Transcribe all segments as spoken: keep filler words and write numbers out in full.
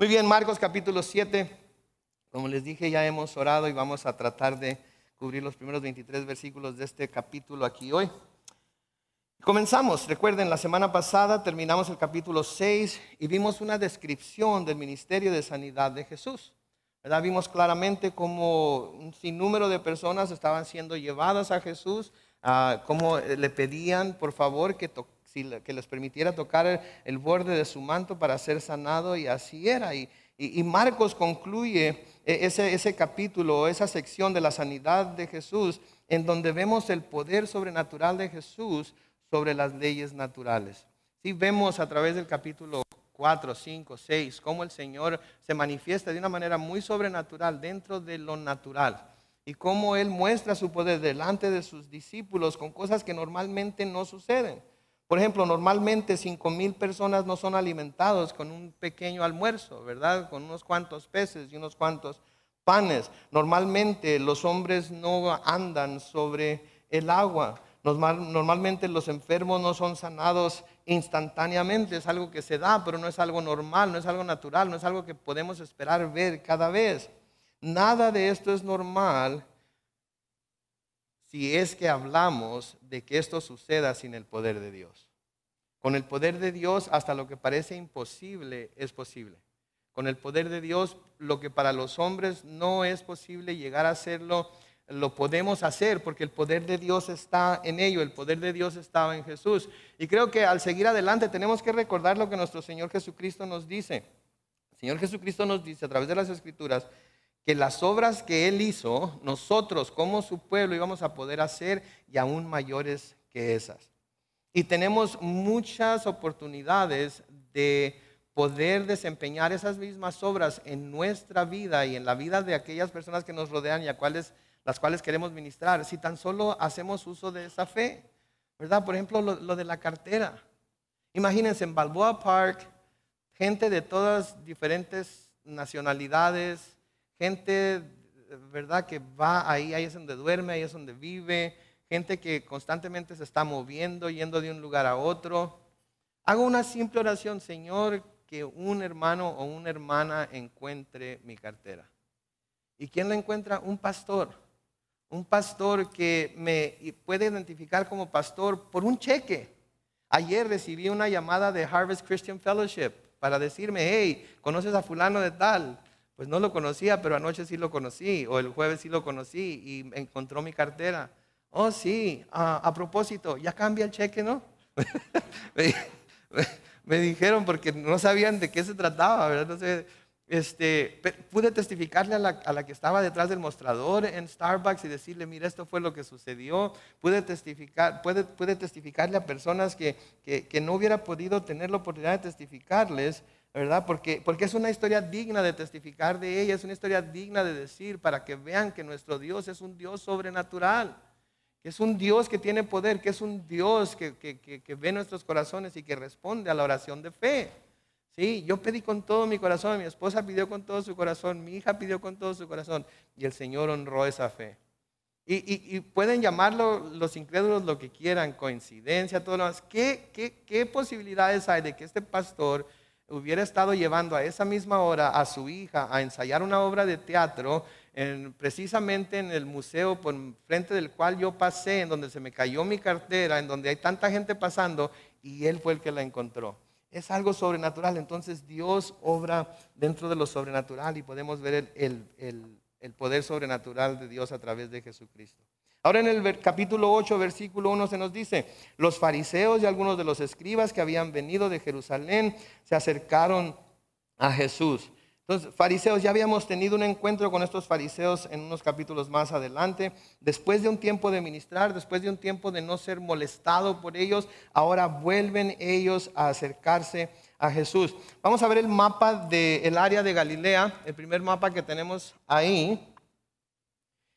Muy bien, Marcos capítulo siete. Como les dije, ya hemos orado y vamos a tratar de cubrir los primeros veintitrés versículos de este capítulo aquí hoy. Comenzamos, recuerden, la semana pasada terminamos el capítulo seis y vimos una descripción del ministerio de sanidad de Jesús, ¿verdad? Vimos claramente cómo un sinnúmero de personas estaban siendo llevadas a Jesús, uh, cómo le pedían por favor que, to- que les permitiera tocar el, el borde de su manto para ser sanado, y así era. Y, y, y Marcos concluye ese, ese capítulo, esa sección de la sanidad de Jesús, en donde vemos el poder sobrenatural de Jesús sobre las leyes naturales. Sí, vemos a través del capítulo cuatro, cinco, seis, cómo el Señor se manifiesta de una manera muy sobrenatural dentro de lo natural, y cómo Él muestra su poder delante de sus discípulos con cosas que normalmente no suceden. Por ejemplo, normalmente cinco mil personas no son alimentados con un pequeño almuerzo, ¿verdad? Con unos cuantos peces y unos cuantos panes. Normalmente los hombres no andan sobre el agua. Normal, normalmente los enfermos no son sanados instantáneamente, es algo que se da, pero no es algo normal, no es algo natural, no es algo que podemos esperar ver cada vez. Nada de esto es normal si es que hablamos de que esto suceda sin el poder de Dios. Con el poder de Dios, hasta lo que parece imposible es posible. Con el poder de Dios, lo que para los hombres no es posible llegar a hacerlo, lo podemos hacer, porque el poder de Dios está en ello, el poder de Dios estaba en Jesús. Y creo que al seguir adelante tenemos que recordar lo que nuestro Señor Jesucristo nos dice. El Señor Jesucristo nos dice a través de las Escrituras que las obras que Él hizo, nosotros como su pueblo íbamos a poder hacer, y aún mayores que esas. Y tenemos muchas oportunidades de poder desempeñar esas mismas obras en nuestra vida y en la vida de aquellas personas que nos rodean y a cuáles las cuales queremos ministrar, si tan solo hacemos uso de esa fe, ¿verdad? Por ejemplo, lo, lo de la cartera. Imagínense, en Balboa Park, gente de todas diferentes nacionalidades, gente, ¿verdad?, que va ahí, ahí es donde duerme, ahí es donde vive, gente que constantemente se está moviendo, yendo de un lugar a otro. Hago una simple oración: Señor, que un hermano o una hermana encuentre mi cartera. ¿Y quién la encuentra? Un pastor. Un pastor que me puede identificar como pastor por un cheque. Ayer recibí una llamada de Harvest Christian Fellowship para decirme: hey, ¿conoces a fulano de tal? Pues no lo conocía, pero anoche sí lo conocí, o el jueves sí lo conocí, y encontró mi cartera. Oh, sí, a, a propósito, ya cambia el cheque, ¿no? me, me, me dijeron, porque no sabían de qué se trataba, ¿verdad? Entonces, Este, pude testificarle a la, a la que estaba detrás del mostrador en Starbucks y decirle: mira, esto fue lo que sucedió. Pude testificar, puede, puede testificarle a personas que, que, que no hubiera podido tener la oportunidad de testificarles, ¿verdad? Porque, porque es una historia digna de testificar de ella, es una historia digna de decir, para que vean que nuestro Dios es un Dios sobrenatural, que es un Dios que tiene poder, que es un Dios que, que, que, que ve nuestros corazones y que responde a la oración de fe. Sí, yo pedí con todo mi corazón, mi esposa pidió con todo su corazón, mi hija pidió con todo su corazón, y el Señor honró esa fe. Y, y, y pueden llamarlo los incrédulos lo que quieran, coincidencia, todo lo demás. ¿Qué, qué, qué posibilidades hay de que este pastor hubiera estado llevando a esa misma hora a su hija a ensayar una obra de teatro en, precisamente en el museo por frente del cual yo pasé, en donde se me cayó mi cartera, en donde hay tanta gente pasando, y él fue el que la encontró? Es algo sobrenatural. Entonces Dios obra dentro de lo sobrenatural, y podemos ver el, el, el, el poder sobrenatural de Dios a través de Jesucristo. Ahora, en el capítulo ocho, versículo uno, se nos dice: los fariseos y algunos de los escribas que habían venido de Jerusalén se acercaron a Jesús. Entonces, fariseos, ya habíamos tenido un encuentro con estos fariseos en unos capítulos más adelante. Después de un tiempo de ministrar, después de un tiempo de no ser molestado por ellos, ahora vuelven ellos a acercarse a Jesús. Vamos a ver el mapa del área de Galilea, el primer mapa que tenemos ahí.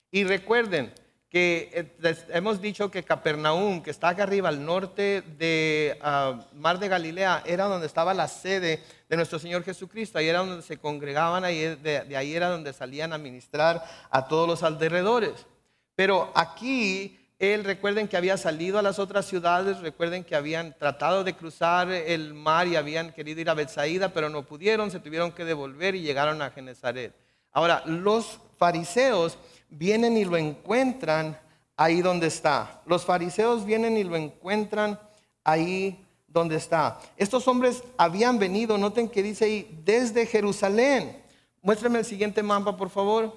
Y recuerden que hemos dicho que Capernaum, que está acá arriba al norte de uh, Mar de Galilea, era donde estaba la sede de nuestro Señor Jesucristo. Ahí era donde se congregaban, ahí de, de ahí era donde salían a ministrar a todos los alrededores. Pero aquí Él, recuerden que había salido a las otras ciudades, recuerden que habían tratado de cruzar el mar y habían querido ir a Betsaida, pero no pudieron, se tuvieron que devolver y llegaron a Genesaret. Ahora, los fariseos vienen y lo encuentran ahí donde está. Los fariseos vienen y lo encuentran ahí donde está. Estos hombres habían venido, noten que dice ahí, desde Jerusalén. Muéstrame el siguiente mapa, por favor.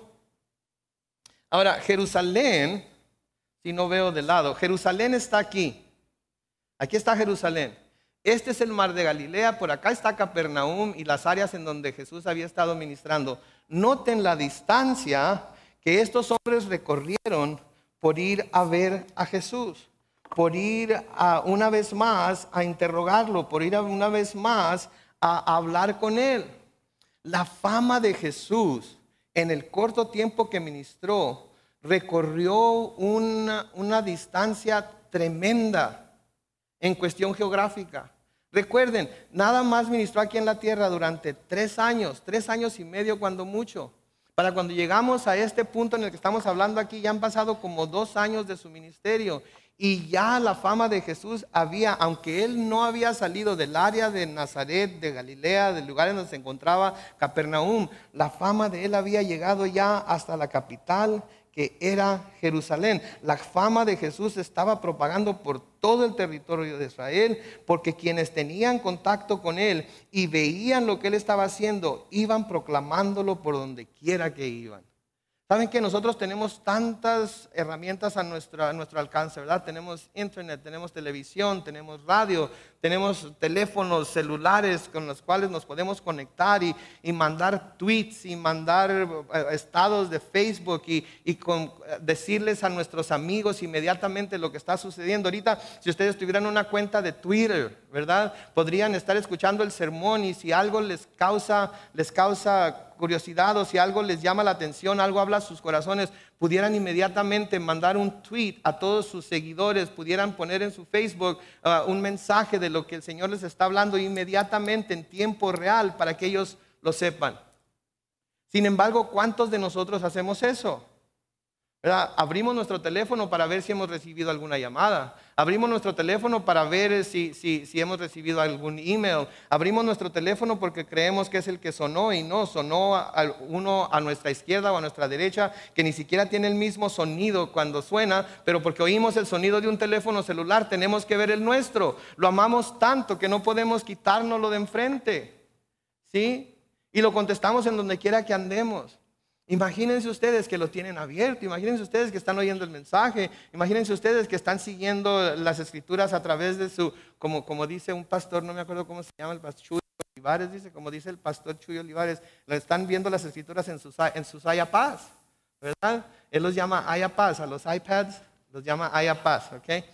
Ahora, Jerusalén... Y no veo de lado. Jerusalén está aquí. Aquí está Jerusalén. Este es el mar de Galilea. Por acá está Capernaum y las áreas en donde Jesús había estado ministrando. Noten la distancia que estos hombres recorrieron por ir a ver a Jesús, por ir a, una vez más a interrogarlo, por ir a, una vez más a, a hablar con él. La fama de Jesús en el corto tiempo que ministró recorrió una, una distancia tremenda en cuestión geográfica. Recuerden, nada más ministró aquí en la tierra durante tres años, tres años y medio cuando mucho. Para cuando llegamos a este punto en el que estamos hablando aquí, ya han pasado como dos años de su ministerio. Y ya la fama de Jesús había, aunque él no había salido del área de Nazaret, de Galilea, del lugar en donde se encontraba Capernaum, la fama de él había llegado ya hasta la capital, que era Jerusalén. La fama de Jesús se estaba propagando por todo el territorio de Israel, porque quienes tenían contacto con él y veían lo que él estaba haciendo, iban proclamándolo por donde quiera que iban. Saben que nosotros tenemos tantas herramientas a nuestro, a nuestro alcance, ¿verdad? Tenemos internet, tenemos televisión, tenemos radio, tenemos teléfonos celulares con los cuales nos podemos conectar y, y mandar tweets y mandar estados de Facebook y, y con, decirles a nuestros amigos inmediatamente lo que está sucediendo. Ahorita, si ustedes tuvieran una cuenta de Twitter, ¿verdad? Podrían estar escuchando el sermón y si algo les causa, les causa curiosidad o si algo les llama la atención, algo habla a sus corazones, pudieran inmediatamente mandar un tweet a todos sus seguidores, pudieran poner en su Facebook uh, un mensaje de lo que el Señor les está hablando inmediatamente en tiempo real para que ellos lo sepan. Sin embargo, ¿cuántos de nosotros hacemos eso? ¿Verdad? Abrimos nuestro teléfono para ver si hemos recibido alguna llamada. Abrimos nuestro teléfono para ver si, si, si hemos recibido algún email. Abrimos nuestro teléfono porque creemos que es el que sonó y no, sonó a, a uno a nuestra izquierda o a nuestra derecha que ni siquiera tiene el mismo sonido cuando suena, pero porque oímos el sonido de un teléfono celular tenemos que ver el nuestro. Lo amamos tanto que no podemos quitárnoslo de enfrente, ¿sí? Y lo contestamos en donde quiera que andemos. Imagínense ustedes que lo tienen abierto, imagínense ustedes que están oyendo el mensaje, imagínense ustedes que están siguiendo las escrituras a través de su, como, como dice un pastor, no me acuerdo cómo se llama, el pastor Chuy Olivares, dice, como dice el pastor Chuy Olivares, lo están viendo las escrituras en sus, en sus iPads, ¿verdad? Él los llama iPads, a los iPads los llama iPads, ¿ok?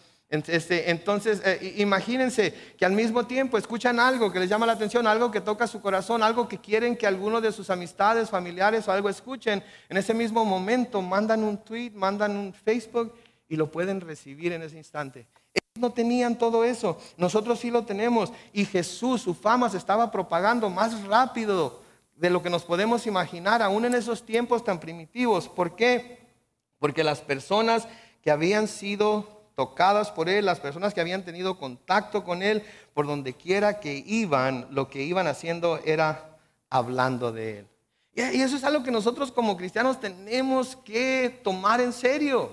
Este, entonces, eh, imagínense que al mismo tiempo escuchan algo que les llama la atención, algo que toca su corazón, algo que quieren que alguno de sus amistades, familiares o algo escuchen. En ese mismo momento mandan un tweet, mandan un Facebook y lo pueden recibir en ese instante. Ellos no tenían todo eso, nosotros sí lo tenemos. Y Jesús, su fama se estaba propagando más rápido de lo que nos podemos imaginar, aún en esos tiempos tan primitivos. ¿Por qué? Porque las personas que habían sido tocadas por él, las personas que habían tenido contacto con él, por donde quiera que iban, lo que iban haciendo era hablando de él. Y eso es algo que nosotros como cristianos tenemos que tomar en serio.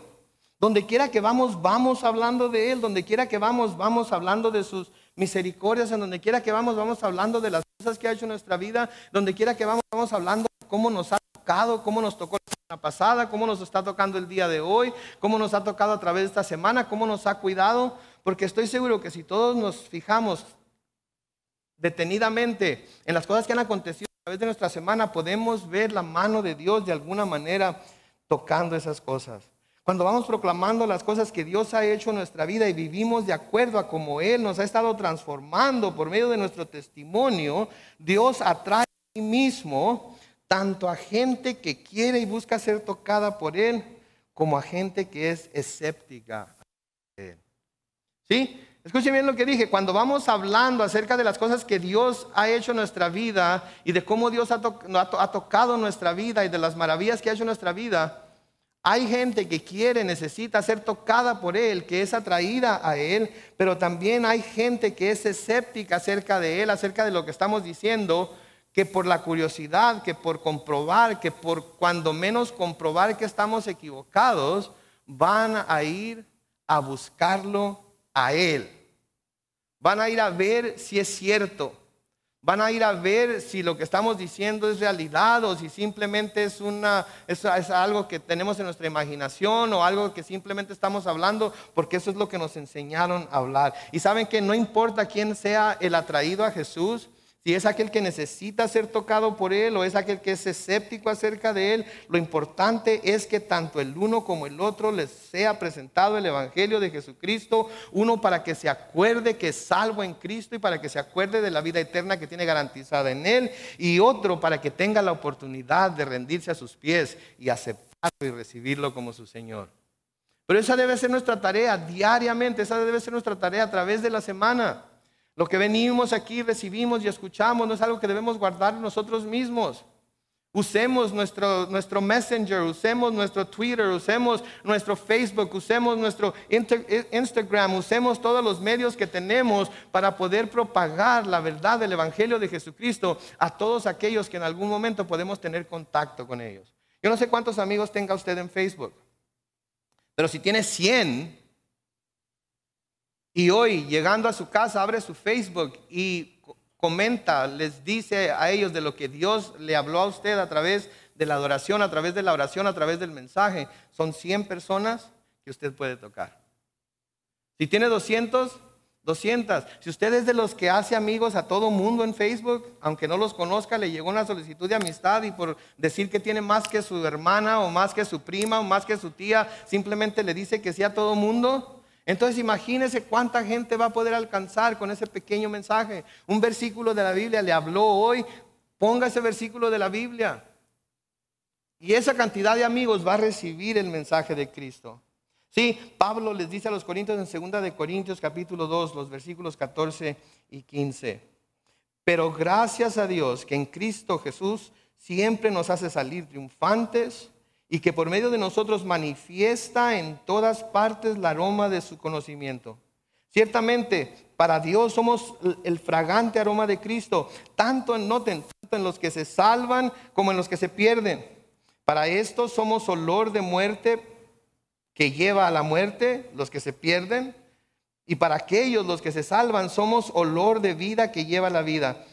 Donde quiera que vamos, vamos hablando de él. Donde quiera que vamos, vamos hablando de sus misericordias. En donde quiera que vamos, vamos hablando de las cosas que ha hecho en nuestra vida. Donde quiera que vamos, vamos hablando de cómo nos ha tocado, cómo nos tocó la semana pasada, cómo nos está tocando el día de hoy, cómo nos ha tocado a través de esta semana, cómo nos ha cuidado, porque estoy seguro que si todos nos fijamos detenidamente en las cosas que han acontecido a través de nuestra semana, podemos ver la mano de Dios de alguna manera tocando esas cosas. Cuando vamos proclamando las cosas que Dios ha hecho en nuestra vida y vivimos de acuerdo a cómo Él nos ha estado transformando por medio de nuestro testimonio, Dios atrae a sí mismo tanto a gente que quiere y busca ser tocada por él, como a gente que es escéptica. ¿Sí? Escuchen bien lo que dije. Cuando vamos hablando acerca de las cosas que Dios ha hecho en nuestra vida y de cómo Dios ha, to- ha, to- ha tocado nuestra vida y de las maravillas que ha hecho en nuestra vida, Hay gente que quiere, necesita ser tocada por Él, que es atraída a Él, pero también hay gente que es escéptica acerca de Él, acerca de lo que estamos diciendo, que por la curiosidad, que por comprobar, que por cuando menos comprobar que estamos equivocados, van a ir a buscarlo a Él. Van a ir a ver si es cierto. Van a ir a ver si lo que estamos diciendo es realidad o si simplemente es, una, es, es algo que tenemos en nuestra imaginación o algo que simplemente estamos hablando porque eso es lo que nos enseñaron a hablar. Y saben que no importa quién sea el atraído a Jesús, si es aquel que necesita ser tocado por Él o es aquel que es escéptico acerca de Él, lo importante es que tanto el uno como el otro les sea presentado el Evangelio de Jesucristo, uno para que se acuerde que es salvo en Cristo y para que se acuerde de la vida eterna que tiene garantizada en Él, y otro para que tenga la oportunidad de rendirse a sus pies y aceptarlo y recibirlo como su Señor. Pero esa debe ser nuestra tarea diariamente, esa debe ser nuestra tarea a través de la semana. Lo que venimos aquí, recibimos y escuchamos no es algo que debemos guardar nosotros mismos. Usemos nuestro, nuestro Messenger, usemos nuestro Twitter, usemos nuestro Facebook, usemos nuestro Instagram, usemos todos los medios que tenemos para poder propagar la verdad del Evangelio de Jesucristo a todos aquellos que en algún momento podemos tener contacto con ellos. Yo no sé cuántos amigos tenga usted en Facebook, pero si tiene cien... y hoy, llegando a su casa, abre su Facebook y comenta, les dice a ellos de lo que Dios le habló a usted a través de la adoración, a través de la oración, a través del mensaje. Son cien personas que usted puede tocar. Si tiene doscientos, doscientos. Si usted es de los que hace amigos a todo mundo en Facebook, aunque no los conozca, le llegó una solicitud de amistad y por decir que tiene más que su hermana o más que su prima o más que su tía, simplemente le dice que sí a todo mundo. Entonces imagínese cuánta gente va a poder alcanzar con ese pequeño mensaje. Un versículo de la Biblia le habló hoy, ponga ese versículo de la Biblia. Y esa cantidad de amigos va a recibir el mensaje de Cristo. Sí, Pablo les dice a los corintios en segunda de Corintios capítulo dos, los versículos catorce y quince. Pero gracias a Dios que en Cristo Jesús siempre nos hace salir triunfantes, y que por medio de nosotros manifiesta en todas partes el aroma de su conocimiento. Ciertamente, para Dios somos el fragante aroma de Cristo, tanto en, noten, tanto en los que se salvan como en los que se pierden. Para estos somos olor de muerte que lleva a la muerte, los que se pierden, y para aquellos, los que se salvan, somos olor de vida que lleva a la vida.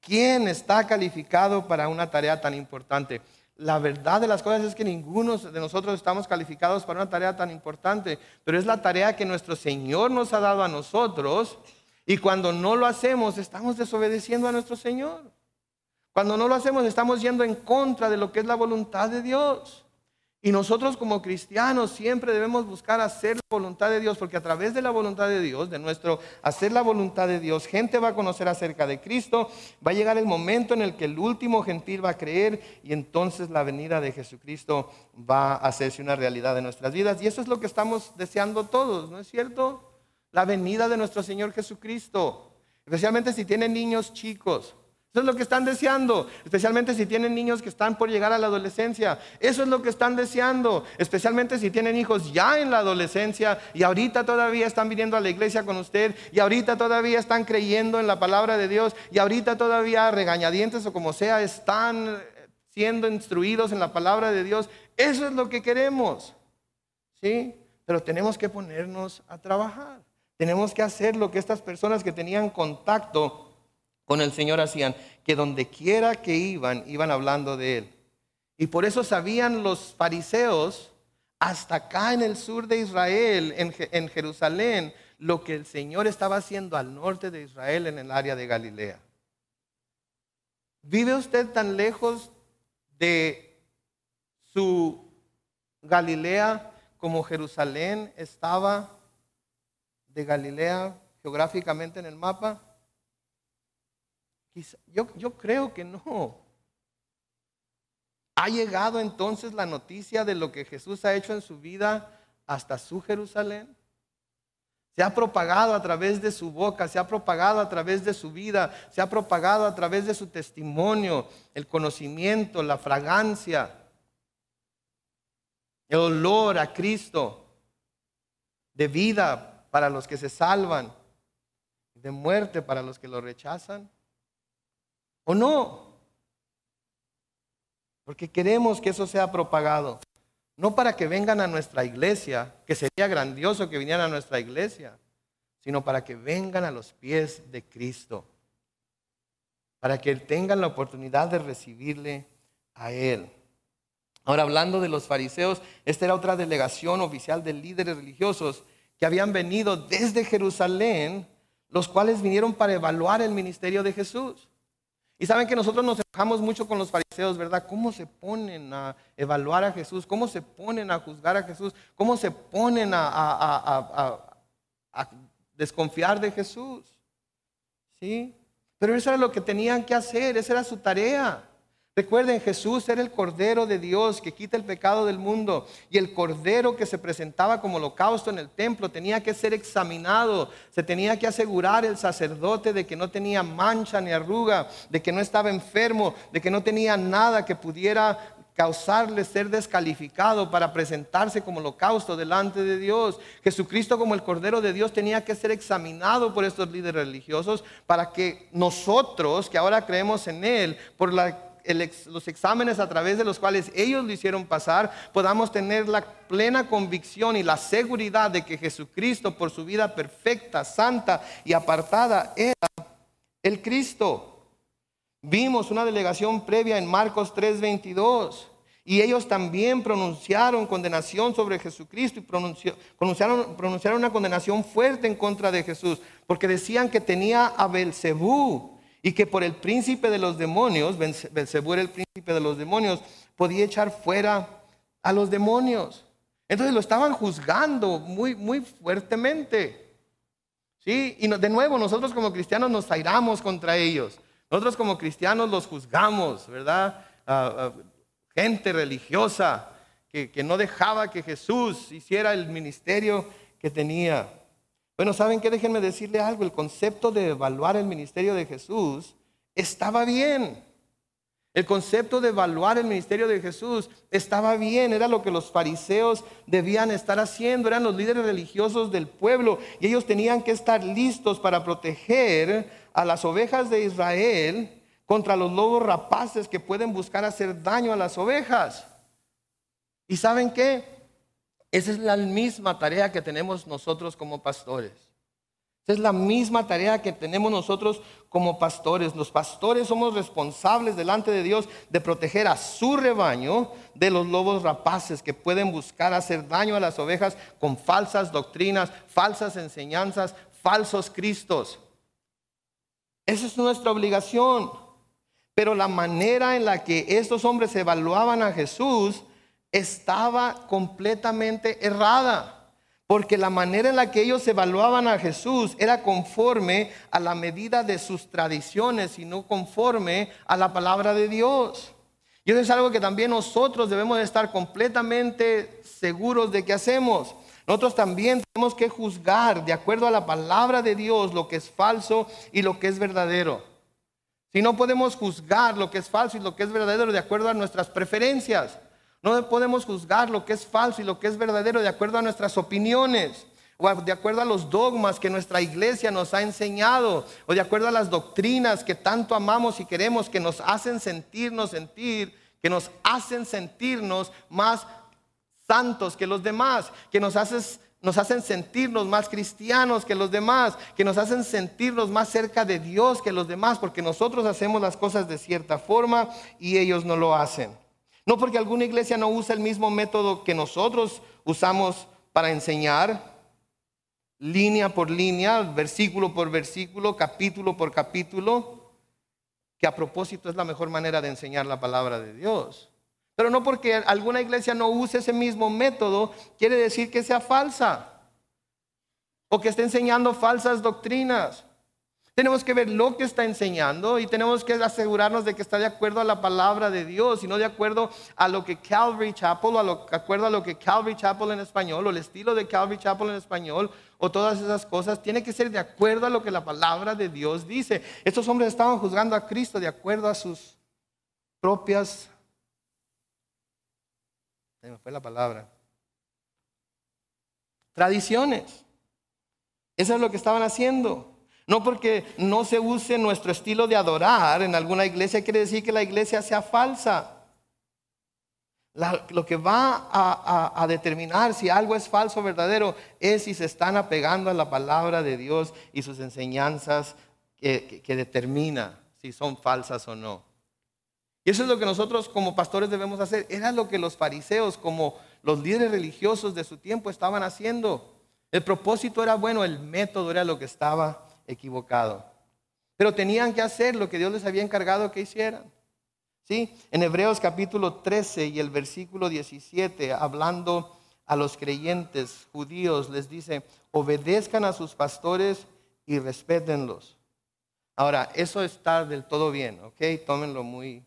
¿Quién está calificado para una tarea tan importante? La verdad de las cosas es que ninguno de nosotros estamos calificados para una tarea tan importante, pero es la tarea que nuestro Señor nos ha dado a nosotros, y cuando no lo hacemos estamos desobedeciendo a nuestro Señor. Cuando no lo hacemos estamos yendo en contra de lo que es la voluntad de Dios. Y nosotros como cristianos siempre debemos buscar hacer la voluntad de Dios, porque a través de la voluntad de Dios, de nuestro hacer la voluntad de Dios, gente va a conocer acerca de Cristo, va a llegar el momento en el que el último gentil va a creer y entonces la venida de Jesucristo va a hacerse una realidad en nuestras vidas. Y eso es lo que estamos deseando todos, ¿no es cierto? La venida de nuestro Señor Jesucristo, especialmente si tienen niños chicos. Eso es lo que están deseando, especialmente si tienen niños que están por llegar a la adolescencia. Eso es lo que están deseando, especialmente si tienen hijos ya en la adolescencia y ahorita todavía están viniendo a la iglesia con usted y ahorita todavía están creyendo en la palabra de Dios y ahorita todavía regañadientes o como sea están siendo instruidos en la palabra de Dios. Eso es lo que queremos, ¿sí? Pero tenemos que ponernos a trabajar. Tenemos que hacer lo que estas personas que tenían contacto con el Señor hacían, que donde quiera que iban, iban hablando de Él. Y por eso sabían los fariseos, hasta acá en el sur de Israel, en, en Jerusalén, lo que el Señor estaba haciendo al norte de Israel, en el área de Galilea. ¿Vive usted tan lejos de su Galilea como Jerusalén estaba de Galilea geográficamente en el mapa? Yo, yo creo que no. ¿Ha llegado entonces la noticia de lo que Jesús ha hecho en su vida hasta su Jerusalén? Se ha propagado a través de su boca, se ha propagado a través de su vida, se ha propagado a través de su testimonio, el conocimiento, la fragancia. el olor a Cristo, de vida para los que se salvan, de muerte para los que lo rechazan, o no, porque queremos que eso sea propagado, no para que vengan a nuestra iglesia, que sería grandioso que vinieran a nuestra iglesia, sino para que vengan a los pies de Cristo, para que tengan la oportunidad de recibirle a Él. Ahora, hablando de los fariseos, esta era otra delegación oficial de líderes religiosos que habían venido desde Jerusalén, los cuales vinieron para evaluar el ministerio de Jesús. Y saben que nosotros nos enojamos mucho con los fariseos, ¿verdad? ¿Cómo se ponen a evaluar a Jesús? ¿Cómo se ponen a juzgar a Jesús? ¿Cómo se ponen a, a, a, a, a, a desconfiar de Jesús? ¿Sí? Pero eso era lo que tenían que hacer, esa era su tarea. Recuerden, Jesús era el Cordero de Dios que quita el pecado del mundo, y el Cordero que se presentaba como holocausto en el templo tenía que ser examinado, se tenía que asegurar el sacerdote de que no tenía mancha ni arruga, de que no estaba enfermo, de que no tenía nada que pudiera causarle ser descalificado para presentarse como holocausto delante de Dios. Jesucristo, como el Cordero de Dios, tenía que ser examinado por estos líderes religiosos para que nosotros, que ahora creemos en Él, por la El ex, los exámenes a través de los cuales ellos lo hicieron pasar, podamos tener la plena convicción y la seguridad de que Jesucristo, por su vida perfecta, santa y apartada, era el Cristo. Vimos una delegación previa en Marcos tres veintidós, y ellos también pronunciaron condenación sobre Jesucristo y pronunció, pronunciaron, pronunciaron una condenación fuerte en contra de Jesús, porque decían que tenía a Beelzebú, y que por el príncipe de los demonios, Beelzebú era el príncipe de los demonios, podía echar fuera a los demonios. Entonces lo estaban juzgando muy, muy fuertemente. ¿Sí? Y de nuevo, nosotros como cristianos nos airamos contra ellos. Nosotros como cristianos los juzgamos, ¿verdad? Uh, uh, gente religiosa que, que no dejaba que Jesús hiciera el ministerio que tenía. Bueno, ¿saben qué? Déjenme decirle algo. El concepto de evaluar el ministerio de Jesús estaba bien. El concepto de evaluar el ministerio de Jesús estaba bien. Era lo que los fariseos debían estar haciendo. Eran los líderes religiosos del pueblo. Y ellos tenían que estar listos para proteger a las ovejas de Israel contra los lobos rapaces que pueden buscar hacer daño a las ovejas. ¿Y saben qué? Esa es la misma tarea que tenemos nosotros como pastores. Esa es la misma tarea que tenemos nosotros como pastores. Los pastores somos responsables delante de Dios de proteger a su rebaño de los lobos rapaces que pueden buscar hacer daño a las ovejas con falsas doctrinas, falsas enseñanzas, falsos cristos. Esa es nuestra obligación. Pero la manera en la que estos hombres evaluaban a Jesús estaba completamente errada, porque la manera en la que ellos evaluaban a Jesús era conforme a la medida de sus tradiciones y no conforme a la palabra de Dios. Y eso es algo que también nosotros debemos estar completamente seguros de que hacemos. Nosotros también tenemos que juzgar de acuerdo a la palabra de Dios lo que es falso y lo que es verdadero. Si no podemos juzgar lo que es falso y lo que es verdadero de acuerdo a nuestras preferencias, no podemos juzgar lo que es falso y lo que es verdadero de acuerdo a nuestras opiniones o de acuerdo a los dogmas que nuestra iglesia nos ha enseñado o de acuerdo a las doctrinas que tanto amamos y queremos que nos hacen sentirnos sentir, que nos hacen sentirnos más santos que los demás, que nos hacen, nos hacen sentirnos más cristianos que los demás, que nos hacen sentirnos más cerca de Dios que los demás, porque nosotros hacemos las cosas de cierta forma y ellos no lo hacen. No porque alguna iglesia no usa el mismo método que nosotros usamos para enseñar, línea por línea, versículo por versículo, capítulo por capítulo, que a propósito es la mejor manera de enseñar la palabra de Dios. Pero no porque alguna iglesia no use ese mismo método, quiere decir que sea falsa o que esté enseñando falsas doctrinas. Tenemos que ver lo que está enseñando y tenemos que asegurarnos de que está de acuerdo a la palabra de Dios y no de acuerdo a lo que Calvary Chapel, o a lo, de acuerdo a lo que Calvary Chapel en español, o el estilo de Calvary Chapel en español, o todas esas cosas. Tiene que ser de acuerdo a lo que la palabra de Dios dice. Estos hombres estaban juzgando a Cristo de acuerdo a sus propias... Se me fue la palabra. tradiciones. Eso es lo que estaban haciendo. No porque no se use nuestro estilo de adorar en alguna iglesia quiere decir que la iglesia sea falsa. La, lo que va a, a, a determinar si algo es falso o verdadero es si se están apegando a la palabra de Dios y sus enseñanzas que, que, que determina si son falsas o no. Y eso es lo que nosotros como pastores debemos hacer. Era lo que los fariseos, como los líderes religiosos de su tiempo, estaban haciendo. El propósito era bueno, el método era lo que estaba equivocado. Pero tenían que hacer lo que Dios les había encargado que hicieran. ¿Sí? En Hebreos capítulo trece y el versículo diecisiete, hablando a los creyentes judíos, les dice: obedezcan a sus pastores y respétenlos. Ahora, eso está del todo bien, ¿ok? Tómenlo muy...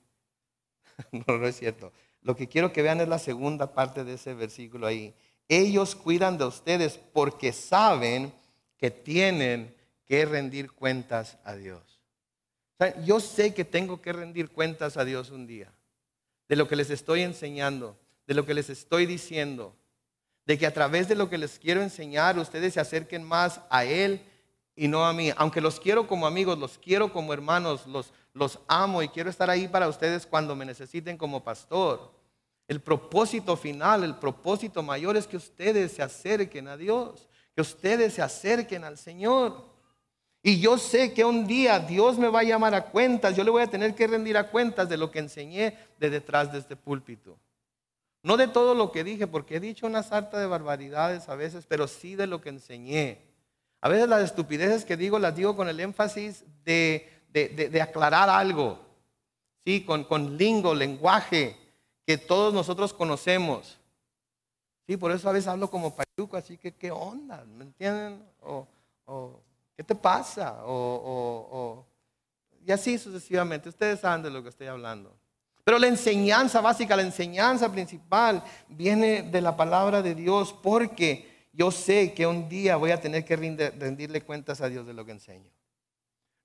No, no es cierto. Lo que quiero que vean es la segunda parte de ese versículo ahí. Ellos cuidan de ustedes porque saben que tienen que rendir cuentas a Dios. Yo sé que tengo que rendir cuentas a Dios un día de lo que les estoy enseñando, de lo que les estoy diciendo, de que a través de lo que les quiero enseñar ustedes se acerquen más a Él y no a mí. Aunque los quiero como amigos, los quiero como hermanos, los, los amo y quiero estar ahí para ustedes cuando me necesiten como pastor. El propósito final, el propósito mayor es que ustedes se acerquen a Dios, que ustedes se acerquen al Señor. Y yo sé que un día Dios me va a llamar a cuentas. Yo le voy a tener que rendir a cuentas de lo que enseñé de detrás de este púlpito. No de todo lo que dije, porque he dicho una sarta de barbaridades a veces, pero sí de lo que enseñé. A veces las estupideces que digo las digo con el énfasis de, de, de, de aclarar algo. Sí, con, con lingo, lenguaje que todos nosotros conocemos. Sí, por eso a veces hablo como payuco, así que ¿qué onda? ¿Me entienden? O... o ¿Qué te pasa? O, o, o, y así sucesivamente. Ustedes saben de lo que estoy hablando. Pero la enseñanza básica, la enseñanza principal viene de la palabra de Dios, porque yo sé que un día voy a tener que rendirle cuentas a Dios de lo que enseño.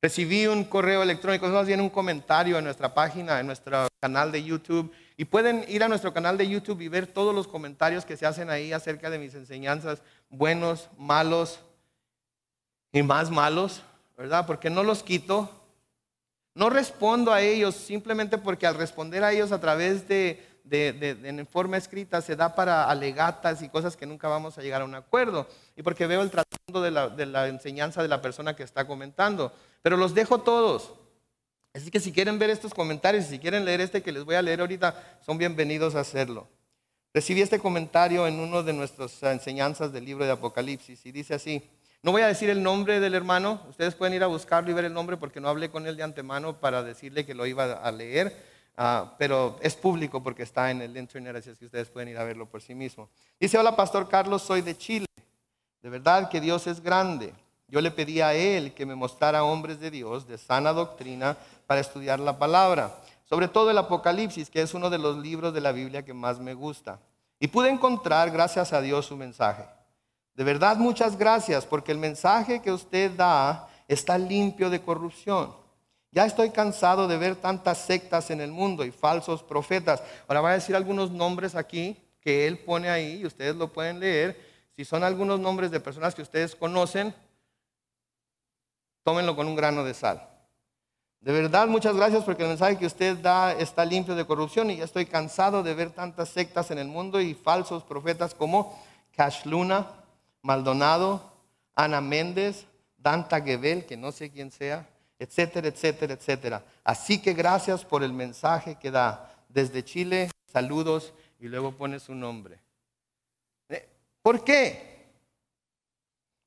Recibí un correo electrónico, más bien un comentario en nuestra página, en nuestro canal de YouTube. Y pueden ir a nuestro canal de YouTube y ver todos los comentarios que se hacen ahí acerca de mis enseñanzas, buenos, malos, y más malos, ¿verdad? Porque no los quito. No respondo a ellos simplemente porque al responder a ellos a través de, de, de, de en forma escrita se da para alegatas y cosas que nunca vamos a llegar a un acuerdo. Y porque veo el trasfondo de la, de la enseñanza de la persona que está comentando. Pero los dejo todos. Así que si quieren ver estos comentarios, si quieren leer este que les voy a leer ahorita, son bienvenidos a hacerlo. Recibí este comentario en uno de nuestras enseñanzas del libro de Apocalipsis y dice así. No voy a decir el nombre del hermano, ustedes pueden ir a buscarlo y ver el nombre porque no hablé con él de antemano para decirle que lo iba a leer, uh, pero es público porque está en el internet, así es que ustedes pueden ir a verlo por sí mismo. Dice: hola Pastor Carlos, soy de Chile, de verdad que Dios es grande. Yo le pedí a él que me mostrara hombres de Dios, de sana doctrina, para estudiar la palabra, sobre todo el Apocalipsis, que es uno de los libros de la Biblia que más me gusta. Y pude encontrar, gracias a Dios, su mensaje. De verdad, muchas gracias, porque el mensaje que usted da está limpio de corrupción. Ya estoy cansado de ver tantas sectas en el mundo y falsos profetas. Ahora voy a decir algunos nombres aquí que él pone ahí y ustedes lo pueden leer. Si son algunos nombres de personas que ustedes conocen, tómenlo con un grano de sal. De verdad, muchas gracias porque el mensaje que usted da está limpio de corrupción y ya estoy cansado de ver tantas sectas en el mundo y falsos profetas como Cash Luna, Maldonado, Ana Méndez, Dante Gebel, que no sé quién sea, etcétera, etcétera, etcétera. Así que gracias por el mensaje que da. Desde Chile, saludos, y luego pone su nombre. ¿Por qué?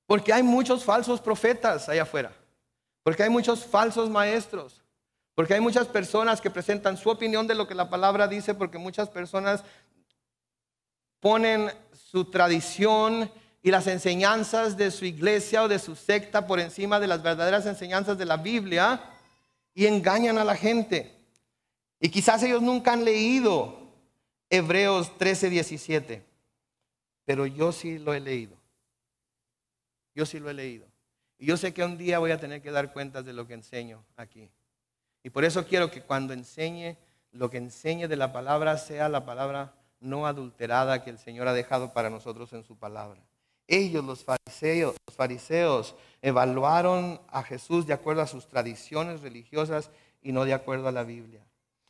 Porque hay muchos falsos profetas allá afuera. Porque hay muchos falsos maestros. Porque hay muchas personas que presentan su opinión de lo que la palabra dice. Porque muchas personas ponen su tradición y las enseñanzas de su iglesia o de su secta por encima de las verdaderas enseñanzas de la Biblia y engañan a la gente. Y quizás ellos nunca han leído Hebreos trece, diecisiete, pero yo sí lo he leído. Yo sí lo he leído. Y yo sé que un día voy a tener que dar cuentas de lo que enseño aquí. Y por eso quiero que cuando enseñe, lo que enseñe de la palabra sea la palabra no adulterada que el Señor ha dejado para nosotros en su palabra. Ellos, los fariseos, los fariseos, evaluaron a Jesús de acuerdo a sus tradiciones religiosas y no de acuerdo a la Biblia.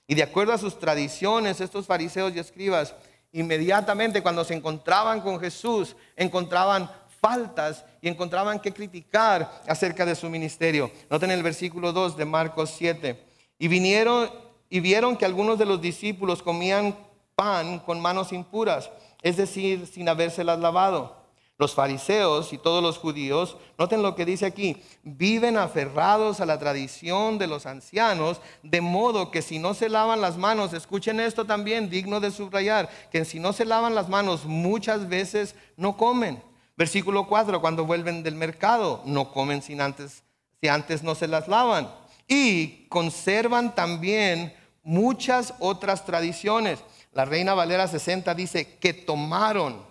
Y de acuerdo a sus tradiciones, estos fariseos y escribas, inmediatamente cuando se encontraban con Jesús, encontraban faltas y encontraban que criticar acerca de su ministerio. Noten el versículo dos de Marcos siete. Y vinieron y vieron que algunos de los discípulos comían pan con manos impuras, es decir, sin habérselas lavado. Los fariseos y todos los judíos, noten lo que dice aquí, viven aferrados a la tradición de los ancianos, de modo que si no se lavan las manos, escuchen esto también, digno de subrayar, que si no se lavan las manos muchas veces no comen. Versículo cuatro, cuando vuelven del mercado, no comen sin antes, si antes no se las lavan. Y conservan también muchas otras tradiciones. La Reina Valera sesenta dice que tomaron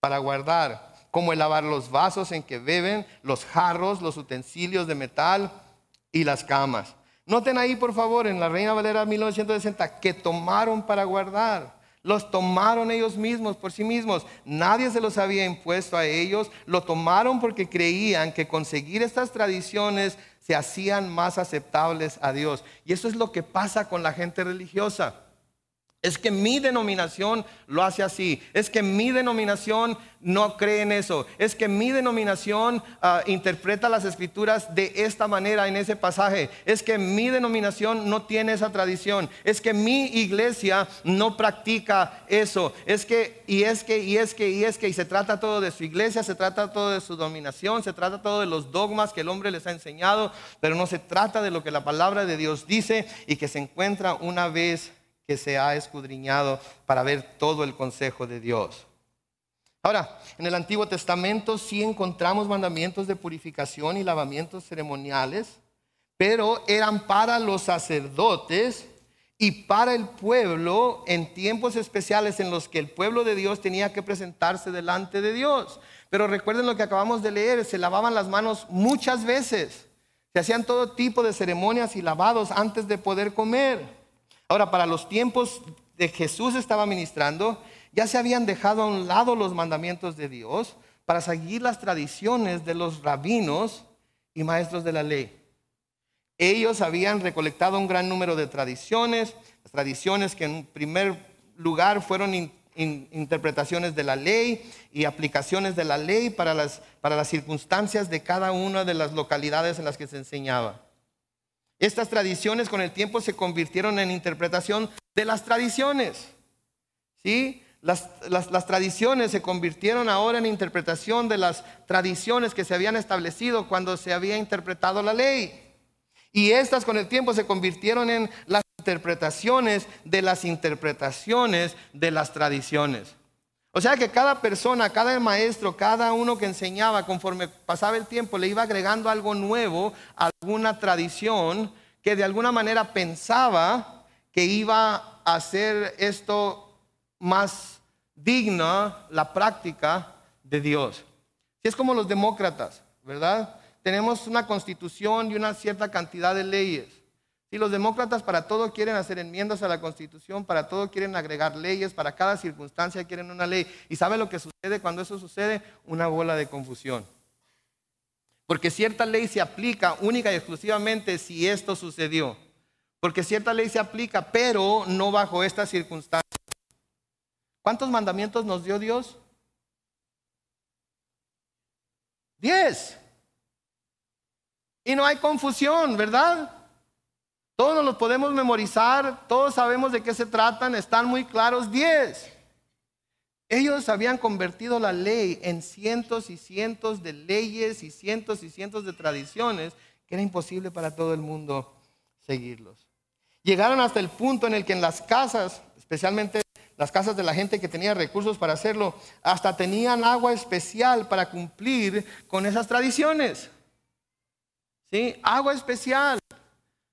para guardar, como el lavar los vasos en que beben, los jarros, los utensilios de metal y las camas. Noten ahí, por favor, en la Reina Valera mil novecientos sesenta, que tomaron para guardar. Los tomaron ellos mismos, por sí mismos. Nadie se los había impuesto a ellos. Lo tomaron porque creían que conseguir estas tradiciones se hacían más aceptables a Dios. Y eso es lo que pasa con la gente religiosa. Es que mi denominación lo hace así. Es que mi denominación no cree en eso. Es que mi denominación uh, interpreta las escrituras de esta manera en ese pasaje. Es que mi denominación no tiene esa tradición. Es que mi iglesia no practica eso. Es que, y es que, y es que, y es que. Y se trata todo de su iglesia, se trata todo de su dominación, se trata todo de los dogmas que el hombre les ha enseñado. Pero no se trata de lo que la palabra de Dios dice y que se encuentra una vez que se ha escudriñado para ver todo el consejo de Dios. Ahora, en el Antiguo Testamento sí encontramos mandamientos de purificación y lavamientos ceremoniales, pero eran para los sacerdotes y para el pueblo en tiempos especiales en los que el pueblo de Dios tenía que presentarse delante de Dios. Pero recuerden lo que acabamos de leer, se lavaban las manos muchas veces, se hacían todo tipo de ceremonias y lavados antes de poder comer. Ahora, para los tiempos de Jesús estaba ministrando, ya se habían dejado a un lado los mandamientos de Dios para seguir las tradiciones de los rabinos y maestros de la ley. Ellos habían recolectado un gran número de tradiciones, tradiciones que en primer lugar fueron in, in, interpretaciones de la ley y aplicaciones de la ley para las, para las circunstancias de cada una de las localidades en las que se enseñaba. Estas tradiciones con el tiempo se convirtieron en interpretación de las tradiciones. ¿Sí? Las, las, las tradiciones se convirtieron ahora en interpretación de las tradiciones que se habían establecido cuando se había interpretado la ley. Y estas con el tiempo se convirtieron en las interpretaciones de las interpretaciones de las tradiciones. O sea que cada persona, cada maestro, cada uno que enseñaba, conforme pasaba el tiempo, le iba agregando algo nuevo, alguna tradición que de alguna manera pensaba que iba a hacer esto más digna la práctica de Dios. Y es como los demócratas, ¿verdad? Tenemos una constitución y una cierta cantidad de leyes. Y los demócratas para todo quieren hacer enmiendas a la Constitución, para todo quieren agregar leyes, para cada circunstancia quieren una ley. ¿Y sabe lo que sucede cuando eso sucede? Una bola de confusión. Porque cierta ley se aplica única y exclusivamente si esto sucedió. Porque cierta ley se aplica, pero no bajo estas circunstancias. ¿Cuántos mandamientos nos dio Dios? Diez. Y no hay confusión, ¿verdad? Todos nos los podemos memorizar, todos sabemos de qué se tratan, están muy claros, diez. Ellos habían convertido la ley en cientos y cientos de leyes y cientos y cientos de tradiciones que era imposible para todo el mundo seguirlos. Llegaron hasta el punto en el que en las casas, especialmente las casas de la gente que tenía recursos para hacerlo, hasta tenían agua especial para cumplir con esas tradiciones. ¿Sí? Agua especial.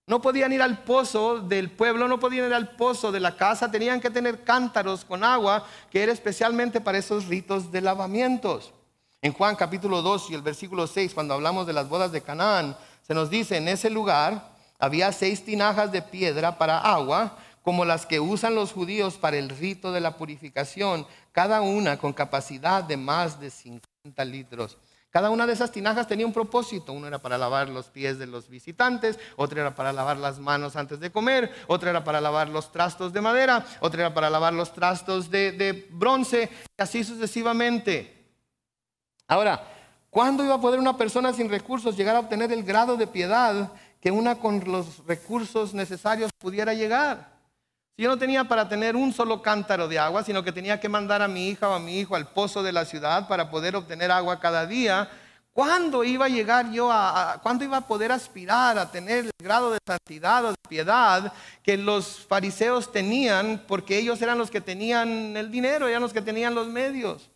No podían ir al pozo del pueblo, no podían ir al pozo de la casa, tenían que tener cántaros con agua, que era especialmente para esos ritos de lavamientos. En Juan capítulo dos y el versículo seis, cuando hablamos de las bodas de Canaán, se nos dice, en ese lugar había seis tinajas de piedra para agua, como las que usan los judíos para el rito de la purificación, cada una con capacidad de más de cincuenta litros. Cada una de esas tinajas tenía un propósito. Uno era para lavar los pies de los visitantes, otra era para lavar las manos antes de comer, otra era para lavar los trastos de madera, otra era para lavar los trastos de, de bronce, y así sucesivamente. Ahora, ¿cuándo iba a poder una persona sin recursos llegar a obtener el grado de piedad que una con los recursos necesarios pudiera llegar? Yo no tenía para tener un solo cántaro de agua, sino que tenía que mandar a mi hija o a mi hijo al pozo de la ciudad para poder obtener agua cada día. ¿Cuándo iba a llegar yo a, a cuándo iba a poder aspirar a tener el grado de santidad o de piedad que los fariseos tenían? Porque ellos eran los que tenían el dinero, eran los que tenían los medios.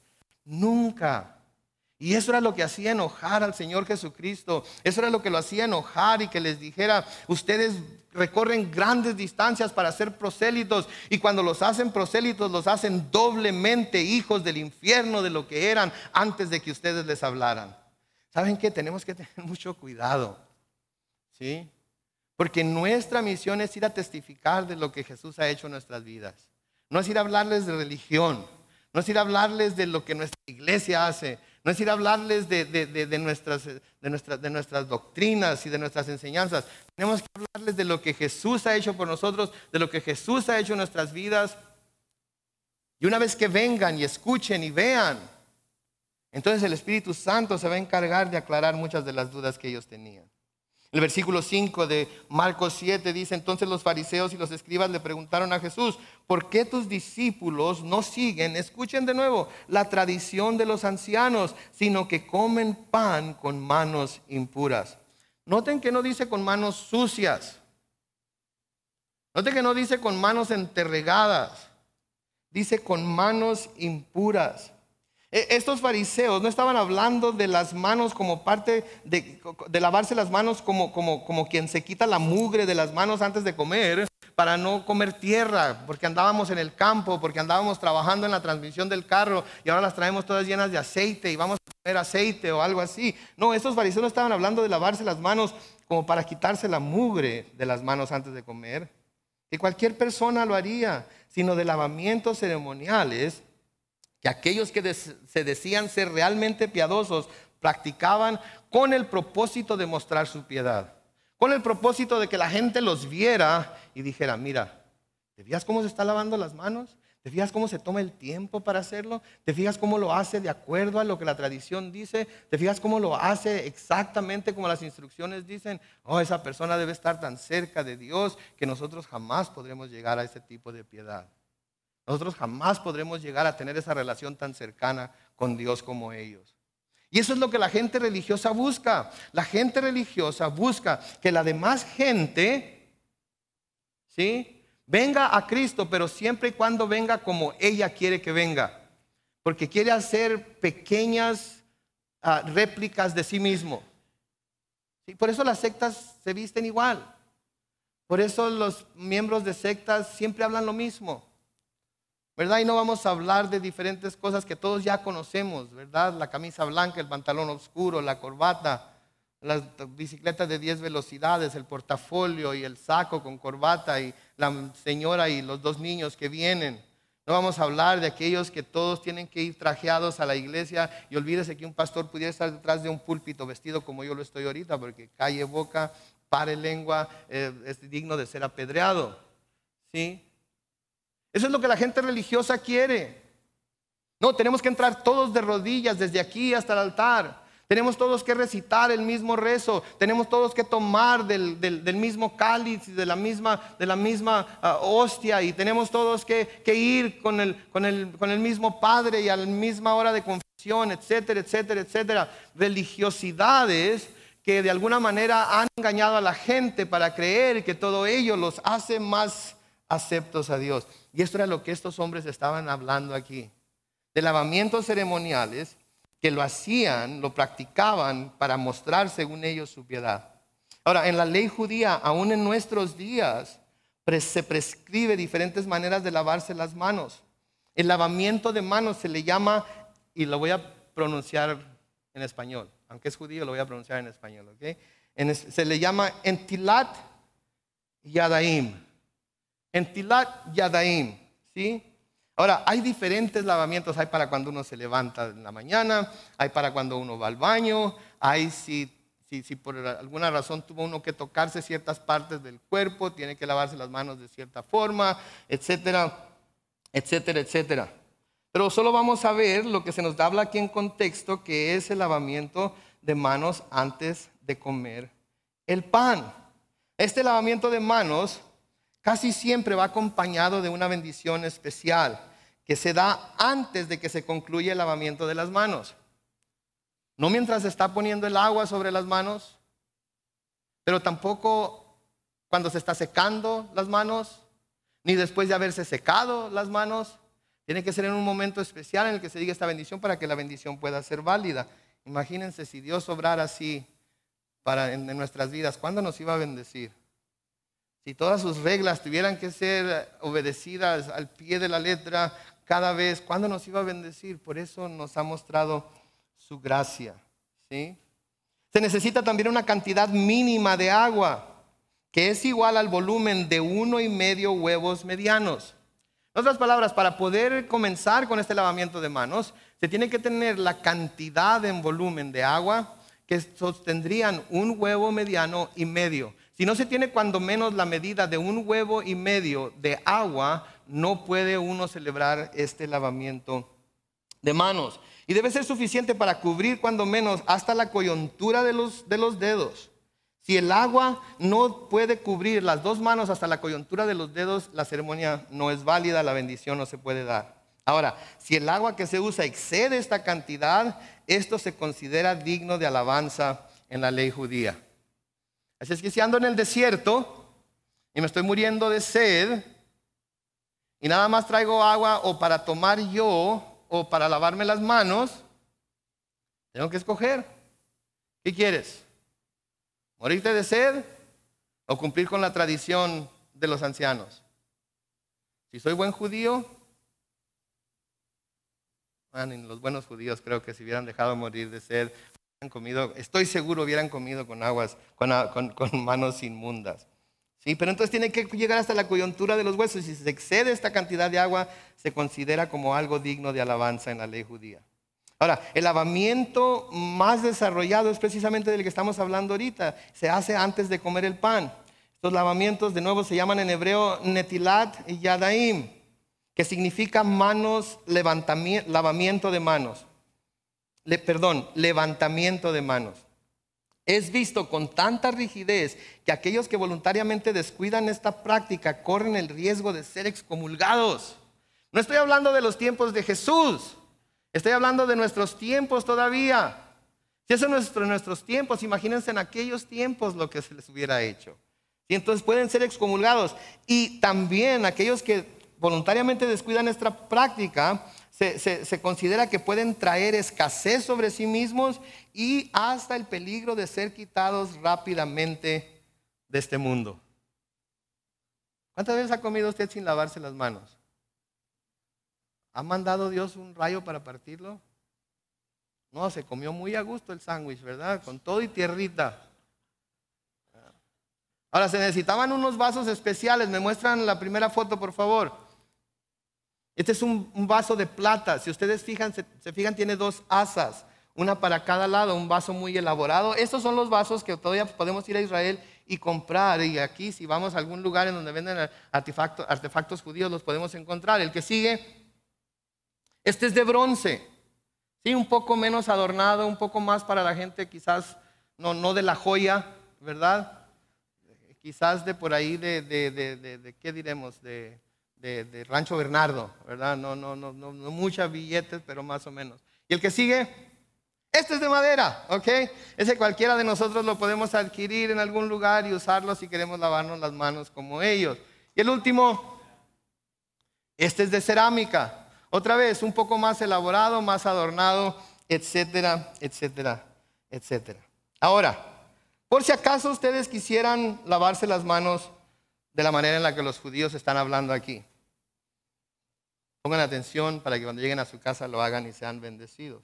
Nunca. Y eso era lo que hacía enojar al Señor Jesucristo. Eso era lo que lo hacía enojar y que les dijera, ustedes recorren grandes distancias para ser prosélitos, y cuando los hacen prosélitos los hacen doblemente hijos del infierno de lo que eran antes de que ustedes les hablaran. ¿Saben qué? Tenemos que tener mucho cuidado, ¿sí? Porque nuestra misión es ir a testificar de lo que Jesús ha hecho en nuestras vidas. No es ir a hablarles de religión, no es ir a hablarles de lo que nuestra iglesia hace, no es ir a hablarles de, de, de, de, nuestras, de, nuestras, de nuestras doctrinas y de nuestras enseñanzas. Tenemos que hablarles de lo que Jesús ha hecho por nosotros, de lo que Jesús ha hecho en nuestras vidas. Y una vez que vengan y escuchen y vean, entonces el Espíritu Santo se va a encargar de aclarar muchas de las dudas que ellos tenían. El versículo cinco de Marcos siete dice, entonces los fariseos y los escribas le preguntaron a Jesús, ¿por qué tus discípulos no siguen, escuchen de nuevo, la tradición de los ancianos, sino que comen pan con manos impuras? Noten que no dice con manos sucias. Noten que no dice con manos enterregadas. Dice con manos impuras. Estos fariseos no estaban hablando de las manos como parte de, de lavarse las manos como, como, como quien se quita la mugre de las manos antes de comer para no comer tierra, porque andábamos en el campo, porque andábamos trabajando en la transmisión del carro y ahora las traemos todas llenas de aceite y vamos a comer aceite o algo así. No, estos fariseos no estaban hablando de lavarse las manos como para quitarse la mugre de las manos antes de comer, que cualquier persona lo haría, sino de lavamientos ceremoniales que aquellos que des, se decían ser realmente piadosos practicaban con el propósito de mostrar su piedad, con el propósito de que la gente los viera y dijera, mira, ¿te fijas cómo se está lavando las manos? ¿Te fijas cómo se toma el tiempo para hacerlo? ¿Te fijas cómo lo hace de acuerdo a lo que la tradición dice? ¿Te fijas cómo lo hace exactamente como las instrucciones dicen? Oh, esa persona debe estar tan cerca de Dios que nosotros jamás podremos llegar a ese tipo de piedad. Nosotros jamás podremos llegar a tener esa relación tan cercana con Dios como ellos. Y eso es lo que la gente religiosa busca. La gente religiosa busca que la demás gente, ¿sí?, venga a Cristo, pero siempre y cuando venga como ella quiere que venga. Porque quiere hacer pequeñas uh, réplicas de sí mismo. ¿Sí? Por eso las sectas se visten igual. Por eso los miembros de sectas siempre hablan lo mismo, ¿verdad? Y no vamos a hablar de diferentes cosas que todos ya conocemos, ¿verdad? La camisa blanca, el pantalón oscuro, la corbata, las bicicletas de diez velocidades, el portafolio y el saco con corbata y la señora y los dos niños que vienen. No vamos a hablar de aquellos que todos tienen que ir trajeados a la iglesia y olvídese que un pastor pudiera estar detrás de un púlpito vestido como yo lo estoy ahorita, porque calle boca, pare lengua, eh, es digno de ser apedreado, ¿sí? Eso es lo que la gente religiosa quiere. No, tenemos que entrar todos de rodillas desde aquí hasta el altar. Tenemos todos que recitar el mismo rezo. Tenemos todos que tomar del, del, del mismo cáliz y de la misma, de la misma uh, hostia. Y tenemos todos que, que ir con el, con, el, con el mismo padre y a la misma hora de confesión, etcétera, etcétera, etcétera. Religiosidades que de alguna manera han engañado a la gente para creer que todo ello los hace más aceptos a Dios. Y esto era lo que estos hombres estaban hablando aquí, de lavamientos ceremoniales que lo hacían, lo practicaban para mostrar según ellos su piedad. Ahora, en la ley judía, aún en nuestros días, se prescribe diferentes maneras de lavarse las manos. El lavamiento de manos se le llama, y lo voy a pronunciar en español, aunque es judío lo voy a pronunciar en español, ¿ok? Se le llama entilat yadaim, en Tilat Yadaim, ¿sí? Ahora, hay diferentes lavamientos. Hay para cuando uno se levanta en la mañana, hay para cuando uno va al baño, hay si, si, si por alguna razón tuvo uno que tocarse ciertas partes del cuerpo, tiene que lavarse las manos de cierta forma, etcétera, etcétera, etcétera. Pero solo vamos a ver lo que se nos habla aquí en contexto, que es el lavamiento de manos antes de comer el pan. Este lavamiento de manos casi siempre va acompañado de una bendición especial que se da antes de que se concluya el lavamiento de las manos. No mientras se está poniendo el agua sobre las manos, pero tampoco cuando se está secando las manos, ni después de haberse secado las manos. Tiene que ser en un momento especial en el que se diga esta bendición para que la bendición pueda ser válida. Imagínense si Dios obrara así para en nuestras vidas, ¿cuándo nos iba a bendecir? Si todas sus reglas tuvieran que ser obedecidas al pie de la letra cada vez, ¿cuándo nos iba a bendecir? Por eso nos ha mostrado su gracia, ¿sí? Se necesita también una cantidad mínima de agua, que es igual al volumen de uno y medio huevos medianos. En otras palabras, para poder comenzar con este lavamiento de manos, se tiene que tener la cantidad en volumen de agua que sostendrían un huevo mediano y medio. Si no se tiene cuando menos la medida de un huevo y medio de agua, no puede uno celebrar este lavamiento de manos. Y debe ser suficiente para cubrir cuando menos hasta la coyuntura de los, de los dedos. Si el agua no puede cubrir las dos manos hasta la coyuntura de los dedos, la ceremonia no es válida, la bendición no se puede dar. Ahora, si el agua que se usa excede esta cantidad, esto se considera digno de alabanza en la ley judía. Así es que si ando en el desierto y me estoy muriendo de sed y nada más traigo agua o para tomar yo o para lavarme las manos, tengo que escoger. ¿Qué quieres? ¿Morirte de sed o cumplir con la tradición de los ancianos? Si soy buen judío, bueno, los buenos judíos creo que si hubieran dejado morir de sed, comido, estoy seguro hubieran comido con aguas, con, con, con manos inmundas, ¿sí? Pero entonces tiene que llegar hasta la coyuntura de los huesos. Si se excede esta cantidad de agua, se considera como algo digno de alabanza en la ley judía. Ahora, el lavamiento más desarrollado es precisamente del que estamos hablando ahorita. Se hace antes de comer el pan. Estos lavamientos de nuevo se llaman en hebreo netilat y yadaim, que significa manos, levantamiento, lavamiento de manos. Le, perdón, levantamiento de manos. Es visto con tanta rigidez que aquellos que voluntariamente descuidan esta práctica corren el riesgo de ser excomulgados. No estoy hablando de los tiempos de Jesús, estoy hablando de nuestros tiempos todavía. Si eso es nuestro, nuestros tiempos, imagínense en aquellos tiempos lo que se les hubiera hecho. Y entonces pueden ser excomulgados. Y también aquellos que voluntariamente descuidan esta práctica, Se, se, se considera que pueden traer escasez sobre sí mismos y hasta el peligro de ser quitados rápidamente de este mundo. ¿Cuántas veces ha comido usted sin lavarse las manos? ¿Ha mandado Dios un rayo para partirlo? No, se comió muy a gusto el sándwich, ¿verdad? Con todo y tierrita. Ahora, se necesitaban unos vasos especiales. Me muestran la primera foto, por favor. Este es un, un vaso de plata. Si ustedes fijan, se, se fijan, tiene dos asas, una para cada lado, un vaso muy elaborado. Estos son los vasos que todavía podemos ir a Israel y comprar. Y aquí, si vamos a algún lugar en donde venden artefactos, artefactos judíos, los podemos encontrar. El que sigue, este es de bronce, sí, un poco menos adornado, un poco más para la gente quizás no, no de la joya, ¿verdad? Quizás de por ahí, de, de, de, de, de ¿qué diremos? De... De, de Rancho Bernardo, ¿verdad? No, no, no, no, no muchas billetes, pero más o menos. Y el que sigue, este es de madera, ¿ok? Ese cualquiera de nosotros lo podemos adquirir en algún lugar y usarlo si queremos lavarnos las manos como ellos. Y el último, este es de cerámica. Otra vez, un poco más elaborado, más adornado, etcétera, etcétera, etcétera. Ahora, por si acaso ustedes quisieran lavarse las manos de la manera en la que los judíos están hablando aquí, pongan atención para que cuando lleguen a su casa lo hagan y sean bendecidos.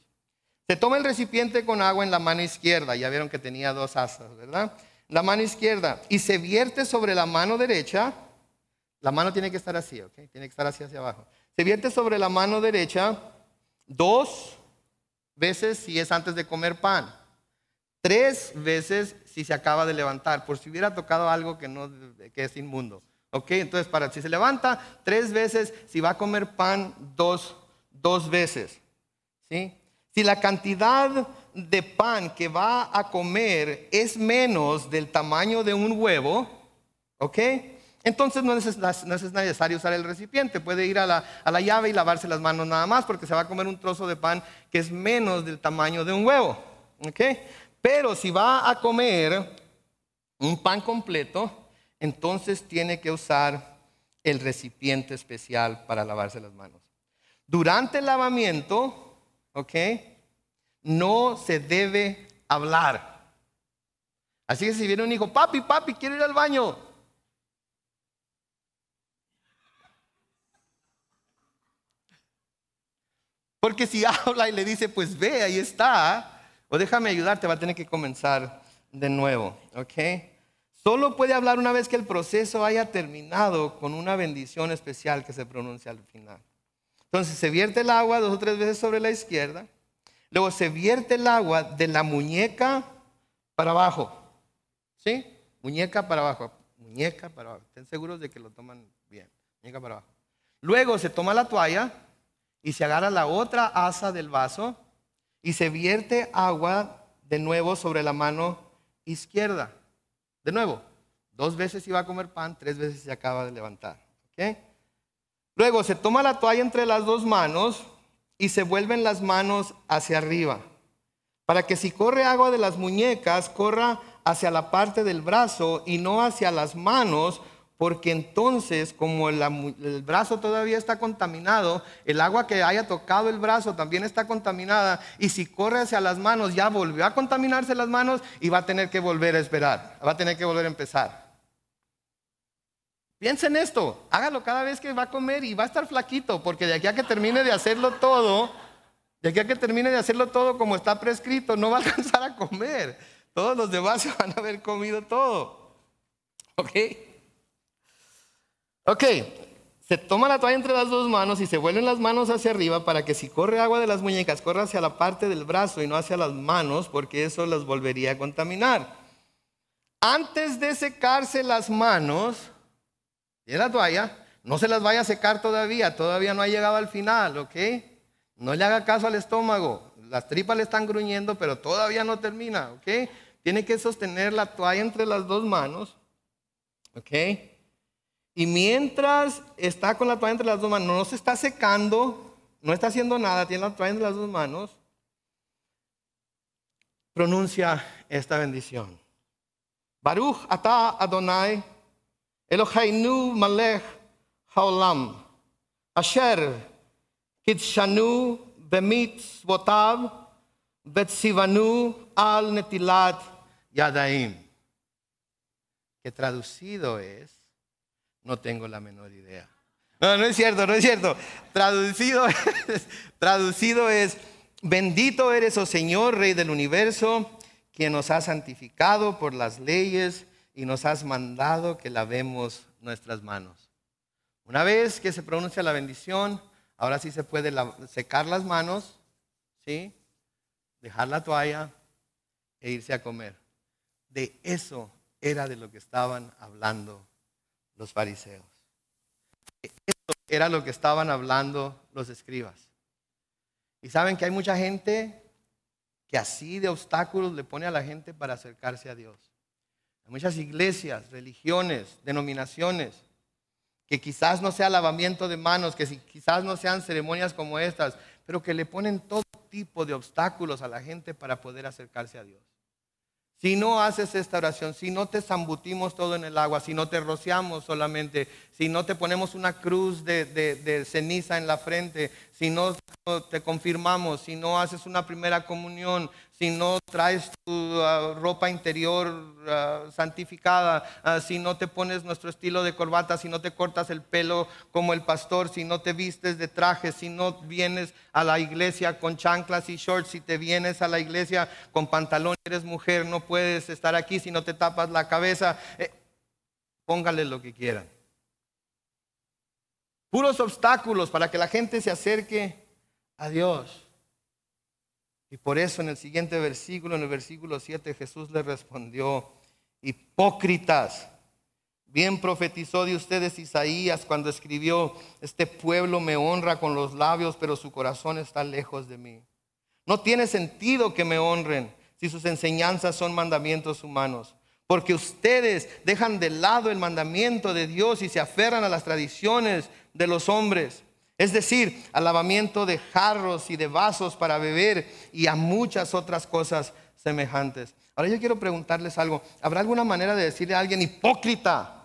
Se toma el recipiente con agua en la mano izquierda. Ya vieron que tenía dos asas, ¿verdad? La mano izquierda. Y se vierte sobre la mano derecha La mano tiene que estar así, ¿ok? Tiene que estar así hacia abajo. Se vierte sobre la mano derecha dos veces si es antes de comer pan. Tres veces si se acaba de levantar, por si hubiera tocado algo que, no, que es inmundo. Ok, entonces para si se levanta tres veces, si va a comer pan dos, dos veces. ¿Sí? Si la cantidad de pan que va a comer es menos del tamaño de un huevo, ok, entonces no es, no es necesario usar el recipiente. Puede ir a la, a la llave y lavarse las manos nada más, porque se va a comer un trozo de pan que es menos del tamaño de un huevo. Ok, pero si va a comer un pan completo, entonces tiene que usar el recipiente especial para lavarse las manos. Durante el lavamiento, ok, no se debe hablar. Así que si viene un hijo, papi, papi, quiero ir al baño. Porque si habla y le dice, pues ve, ahí está, o déjame ayudarte, va a tener que comenzar de nuevo, ok. Solo puede hablar una vez que el proceso haya terminado, con una bendición especial que se pronuncia al final. Entonces se vierte el agua dos o tres veces sobre la izquierda, luego se vierte el agua de la muñeca para abajo. ¿Sí? Muñeca para abajo, muñeca para abajo. Estén seguros de que lo toman bien. Muñeca para abajo. Luego se toma la toalla y se agarra la otra asa del vaso y se vierte agua de nuevo sobre la mano izquierda. De nuevo, dos veces iba a comer pan, tres veces se acaba de levantar. ¿Okay? Luego se toma la toalla entre las dos manos y se vuelven las manos hacia arriba, para que si corre agua de las muñecas, corra hacia la parte del brazo y no hacia las manos, porque entonces, como el, el brazo todavía está contaminado, el agua que haya tocado el brazo también está contaminada, y si corre hacia las manos, ya volvió a contaminarse las manos y va a tener que volver a esperar, va a tener que volver a empezar. Piensen esto, hágalo cada vez que va a comer y va a estar flaquito, porque de aquí a que termine de hacerlo todo, de aquí a que termine de hacerlo todo como está prescrito, no va a alcanzar a comer. Todos los demás se van a haber comido todo. ¿Ok? Ok, se toma la toalla entre las dos manos y se vuelven las manos hacia arriba, para que si corre agua de las muñecas, corra hacia la parte del brazo y no hacia las manos, porque eso las volvería a contaminar. Antes de secarse las manos, tiene la toalla, no se las vaya a secar todavía, todavía no ha llegado al final, ¿ok? No le haga caso al estómago, las tripas le están gruñendo, pero todavía no termina, ¿ok? Tiene que sostener la toalla entre las dos manos, ¿ok? Y mientras está con la toalla entre las dos manos, no se está secando, no está haciendo nada, tiene la toalla entre las dos manos, pronuncia esta bendición. Baruch atah Adonai, Eloheinu Malech Haolam, Asher kitshanu b'mitzvotav betzivanu al netilat yadaim. Que traducido es, no tengo la menor idea. No, no es cierto, no es cierto. Traducido es, traducido es, bendito eres, oh Señor, Rey del universo, quien nos has santificado por las leyes y nos has mandado que lavemos nuestras manos. Una vez que se pronuncia la bendición, ahora sí se puede secar las manos, ¿sí? Dejar la toalla e irse a comer. De eso era de lo que estaban hablando los fariseos. Esto era lo que estaban hablando los escribas. Y saben que hay mucha gente que así de obstáculos le pone a la gente para acercarse a Dios. Hay muchas iglesias, religiones, denominaciones, que quizás no sea lavamiento de manos, que quizás no sean ceremonias como estas, pero que le ponen todo tipo de obstáculos a la gente para poder acercarse a Dios. Si no haces esta oración, si no te zambutimos todo en el agua, si no te rociamos solamente, si no te ponemos una cruz de, de, de ceniza en la frente, si no te confirmamos, si no haces una primera comunión, si no traes tu uh, ropa interior uh, santificada, uh, si no te pones nuestro estilo de corbata, si no te cortas el pelo como el pastor, si no te vistes de traje, si no vienes a la iglesia con chanclas y shorts, si te vienes a la iglesia con pantalón, eres mujer, no puedes estar aquí si no te tapas la cabeza. Eh, póngale lo que quieran. Puros obstáculos para que la gente se acerque a Dios. Y por eso en el siguiente versículo, en el versículo siete, Jesús le respondió: hipócritas, bien profetizó de ustedes Isaías cuando escribió: este pueblo me honra con los labios, pero su corazón está lejos de mí. No tiene sentido que me honren si sus enseñanzas son mandamientos humanos. Porque ustedes dejan de lado el mandamiento de Dios y se aferran a las tradiciones de los hombres. Es decir, al lavamiento de jarros y de vasos para beber y a muchas otras cosas semejantes. Ahora yo quiero preguntarles algo. ¿Habrá alguna manera de decirle a alguien hipócrita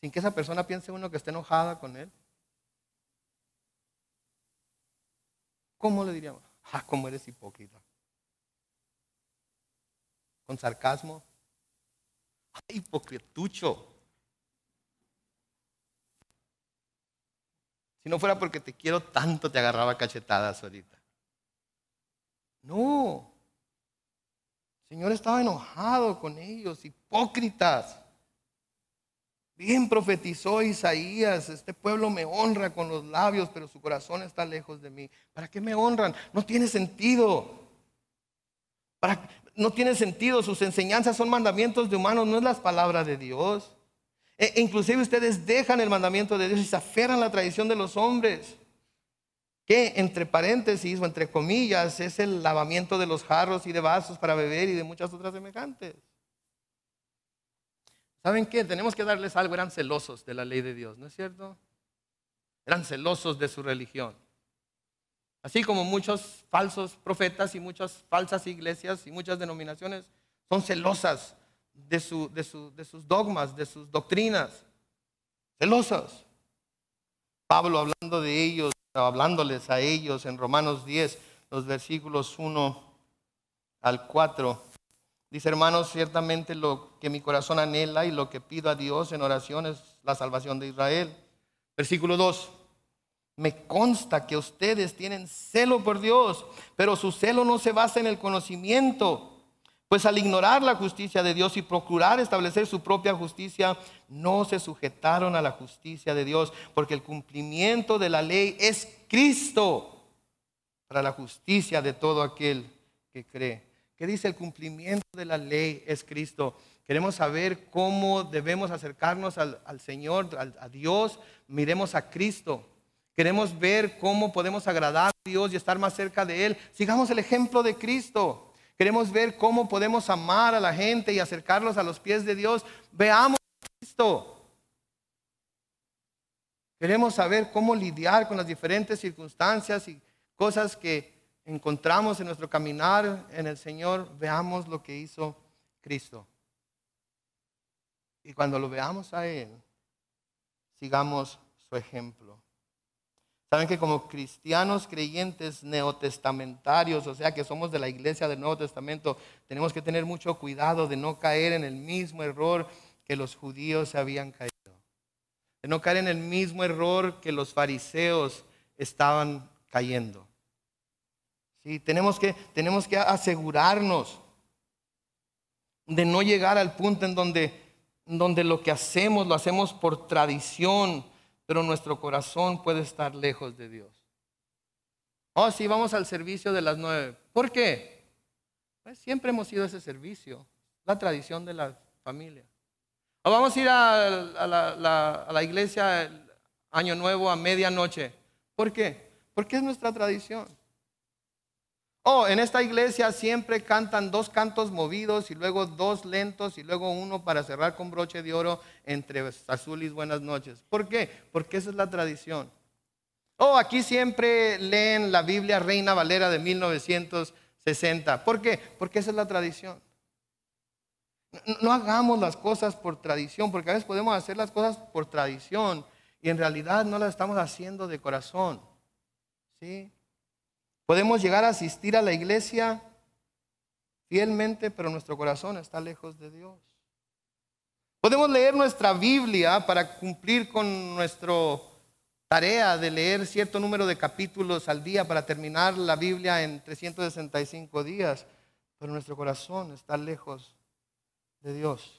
sin que esa persona piense uno que esté enojada con él? ¿Cómo le diríamos? Ah, ¿cómo eres hipócrita? ¿Con sarcasmo? ¡Ay, hipocretucho! Si no fuera porque te quiero tanto, te agarraba cachetadas ahorita. No. El Señor estaba enojado con ellos, hipócritas. Bien profetizó Isaías: este pueblo me honra con los labios, pero su corazón está lejos de mí. ¿Para qué me honran? No tiene sentido. ¿Para qué? No tiene sentido, sus enseñanzas son mandamientos de humanos, no es las palabras de Dios. E inclusive ustedes dejan el mandamiento de Dios y se aferran a la tradición de los hombres. Que entre paréntesis o entre comillas es el lavamiento de los jarros y de vasos para beber y de muchas otras semejantes. ¿Saben qué? Tenemos que darles algo, eran celosos de la ley de Dios, ¿no es cierto? Eran celosos de su religión. Así como muchos falsos profetas y muchas falsas iglesias y muchas denominaciones son celosas de, su, de, su, de sus dogmas, de sus doctrinas. Celosas. Pablo hablando de ellos, hablándoles a ellos en Romanos diez, los versículos uno al cuatro. Dice: hermanos, ciertamente lo que mi corazón anhela y lo que pido a Dios en oración es la salvación de Israel. Versículo dos. Me consta que ustedes tienen celo por Dios, pero su celo no se basa en el conocimiento. Pues al ignorar la justicia de Dios y procurar establecer su propia justicia, no se sujetaron a la justicia de Dios, porque el cumplimiento de la ley es Cristo para la justicia de todo aquel que cree. ¿Qué dice? El cumplimiento de la ley es Cristo. Queremos saber cómo debemos acercarnos al, al Señor, al, a Dios. Miremos a Cristo. Queremos ver cómo podemos agradar a Dios y estar más cerca de Él. Sigamos el ejemplo de Cristo. Queremos ver cómo podemos amar a la gente y acercarlos a los pies de Dios. Veamos a Cristo. Queremos saber cómo lidiar con las diferentes circunstancias y cosas que encontramos en nuestro caminar en el Señor. Veamos lo que hizo Cristo. Y cuando lo veamos a Él, sigamos su ejemplo. Saben que como cristianos creyentes neotestamentarios, o sea que somos de la iglesia del Nuevo Testamento, tenemos que tener mucho cuidado de no caer en el mismo error que los judíos habían caído. De no caer en el mismo error que los fariseos estaban cayendo. Sí, tenemos que, tenemos que asegurarnos de no llegar al punto en donde, donde lo que hacemos lo hacemos por tradición, pero nuestro corazón puede estar lejos de Dios. Oh, sí, vamos al servicio de las nueve. ¿Por qué? Pues siempre hemos ido a ese servicio, la tradición de la familia. O vamos a ir a, a, la, la, a la iglesia el Año Nuevo a medianoche. ¿Por qué? Porque es nuestra tradición. Oh, en esta iglesia siempre cantan dos cantos movidos y luego dos lentos y luego uno para cerrar con broche de oro entre azul y buenas noches. ¿Por qué? Porque esa es la tradición. Oh, aquí siempre leen la Biblia Reina Valera de mil novecientos sesenta. ¿Por qué? Porque esa es la tradición. No, no hagamos las cosas por tradición, porque a veces podemos hacer las cosas por tradición y en realidad no las estamos haciendo de corazón. ¿Sí? Podemos llegar a asistir a la iglesia fielmente, pero nuestro corazón está lejos de Dios. Podemos leer nuestra Biblia para cumplir con nuestra tarea de leer cierto número de capítulos al día para terminar la Biblia en trescientos sesenta y cinco días, pero nuestro corazón está lejos de Dios.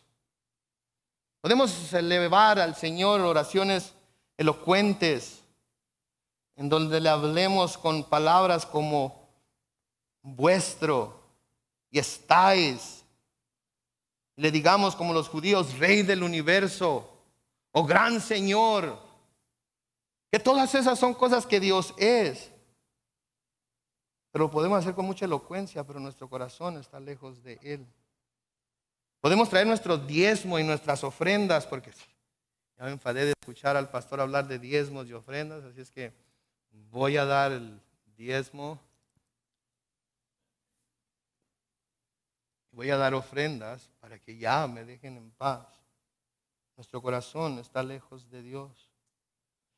Podemos elevar al Señor oraciones elocuentes, en donde le hablemos con palabras como vuestro y estáis. Le digamos como los judíos, Rey del universo o Gran Señor. Que todas esas son cosas que Dios es. Pero lo podemos hacer con mucha elocuencia, pero nuestro corazón está lejos de Él. Podemos traer nuestro diezmo y nuestras ofrendas, porque ya me enfadé de escuchar al pastor hablar de diezmos y ofrendas, así es que voy a dar el diezmo. Voy a dar ofrendas para que ya me dejen en paz. Nuestro corazón está lejos de Dios.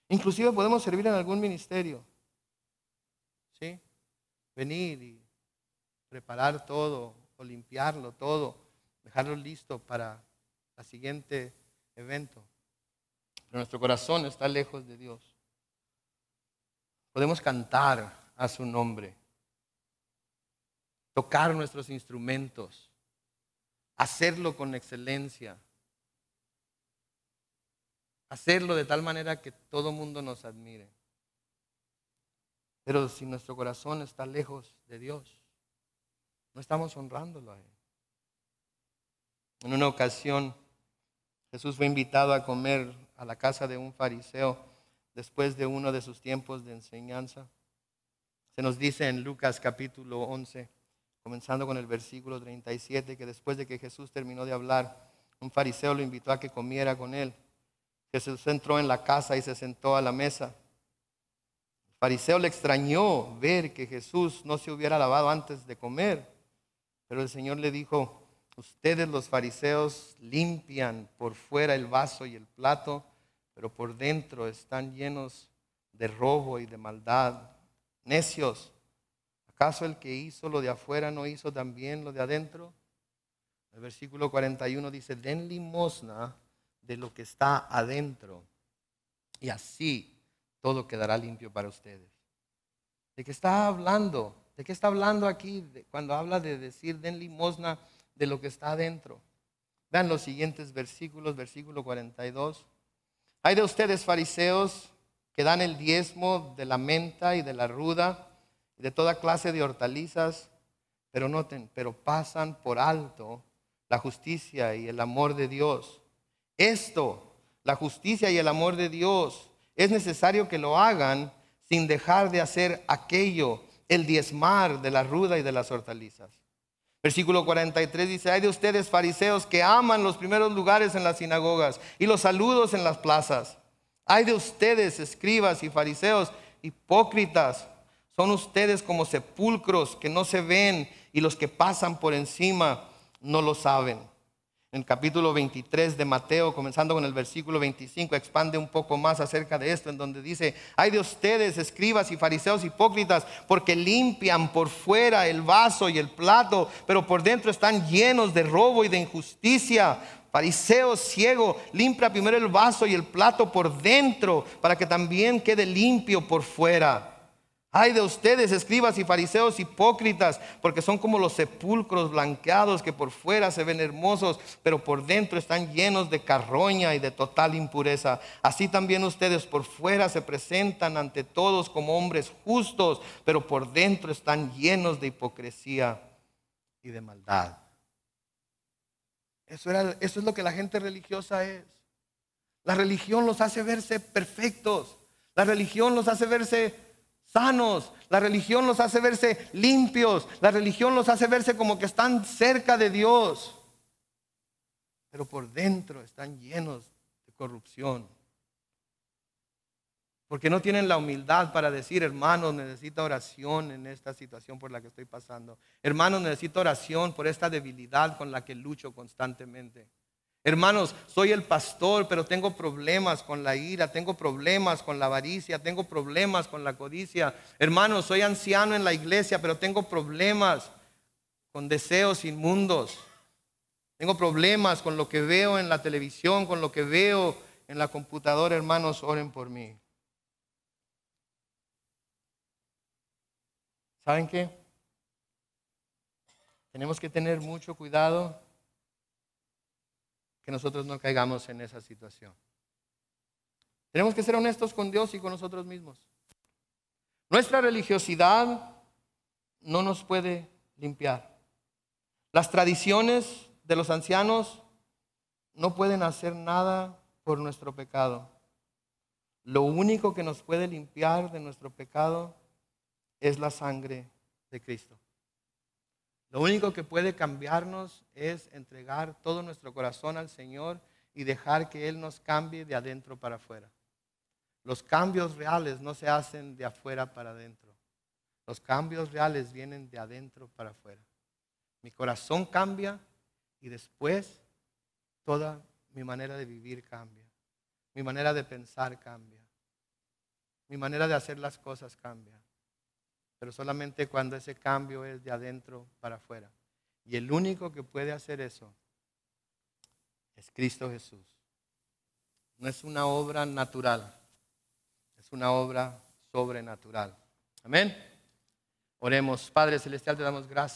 Inclusive podemos servir en algún ministerio. ¿Sí? Venir y preparar todo o limpiarlo todo, dejarlo listo para el siguiente evento. Pero nuestro corazón está lejos de Dios. Podemos cantar a su nombre, tocar nuestros instrumentos, hacerlo con excelencia, hacerlo de tal manera que todo mundo nos admire. Pero si nuestro corazón está lejos de Dios, no estamos honrándolo a Él. En una ocasión, Jesús fue invitado a comer a la casa de un fariseo después de uno de sus tiempos de enseñanza. Se nos dice en Lucas capítulo once, comenzando con el versículo treinta y siete, que después de que Jesús terminó de hablar, un fariseo lo invitó a que comiera con él. Jesús entró en la casa y se sentó a la mesa. El fariseo le extrañó ver que Jesús no se hubiera lavado antes de comer, pero el Señor le dijo, ustedes los fariseos limpian por fuera el vaso y el plato, pero por dentro están llenos de robo y de maldad. Necios. ¿Acaso el que hizo lo de afuera no hizo también lo de adentro? El versículo cuarenta y uno dice, den limosna de lo que está adentro y así todo quedará limpio para ustedes. ¿De qué está hablando? ¿De qué está hablando aquí cuando habla de decir den limosna de lo que está adentro? Vean los siguientes versículos, versículo cuarenta y dos. Hay de ustedes fariseos que dan el diezmo de la menta y de la ruda, de toda clase de hortalizas, pero noten, pero pasan por alto la justicia y el amor de Dios. Esto, la justicia y el amor de Dios, es necesario que lo hagan sin dejar de hacer aquello, el diezmar de la ruda y de las hortalizas. Versículo cuarenta y tres dice, hay de ustedes fariseos que aman los primeros lugares en las sinagogas y los saludos en las plazas. Hay de ustedes escribas y fariseos hipócritas. Son ustedes como sepulcros que no se ven y los que pasan por encima no lo saben. En el capítulo veintitrés de Mateo, comenzando con el versículo veinticinco, expande un poco más acerca de esto, en donde dice, hay de ustedes, escribas y fariseos hipócritas, porque limpian por fuera el vaso y el plato, pero por dentro están llenos de robo y de injusticia. Fariseo ciego, limpia primero el vaso y el plato por dentro, para que también quede limpio por fuera. Ay de ustedes, escribas y fariseos hipócritas, porque son como los sepulcros blanqueados que por fuera se ven hermosos, pero por dentro están llenos de carroña y de total impureza. Así también ustedes por fuera se presentan ante todos como hombres justos, pero por dentro están llenos de hipocresía y de maldad. Eso era, eso es lo que la gente religiosa es. La religión los hace verse perfectos. La religión los hace verse sanos, la religión los hace verse limpios, la religión los hace verse como que están cerca de Dios, pero por dentro están llenos de corrupción, porque no tienen la humildad para decir, hermanos, necesito oración en esta situación por la que estoy pasando, hermanos, necesito oración por esta debilidad con la que lucho constantemente. Hermanos, soy el pastor, pero tengo problemas con la ira, tengo problemas con la avaricia, tengo problemas con la codicia. Hermanos, soy anciano en la iglesia, pero tengo problemas con deseos inmundos. Tengo problemas con lo que veo en la televisión, con lo que veo en la computadora. Hermanos, oren por mí. ¿Saben qué? Tenemos que tener mucho cuidado que nosotros no caigamos en esa situación. Tenemos que ser honestos con Dios y con nosotros mismos. Nuestra religiosidad no nos puede limpiar. Las tradiciones de los ancianos no pueden hacer nada por nuestro pecado. Lo único que nos puede limpiar de nuestro pecado es la sangre de Cristo. Lo único que puede cambiarnos es entregar todo nuestro corazón al Señor y dejar que Él nos cambie de adentro para afuera. Los cambios reales no se hacen de afuera para adentro. Los cambios reales vienen de adentro para afuera. Mi corazón cambia y después toda mi manera de vivir cambia. Mi manera de pensar cambia. Mi manera de hacer las cosas cambia. Pero solamente cuando ese cambio es de adentro para afuera. Y el único que puede hacer eso es Cristo Jesús. No es una obra natural. Es una obra sobrenatural. Amén. Oremos. Padre Celestial, te damos gracias.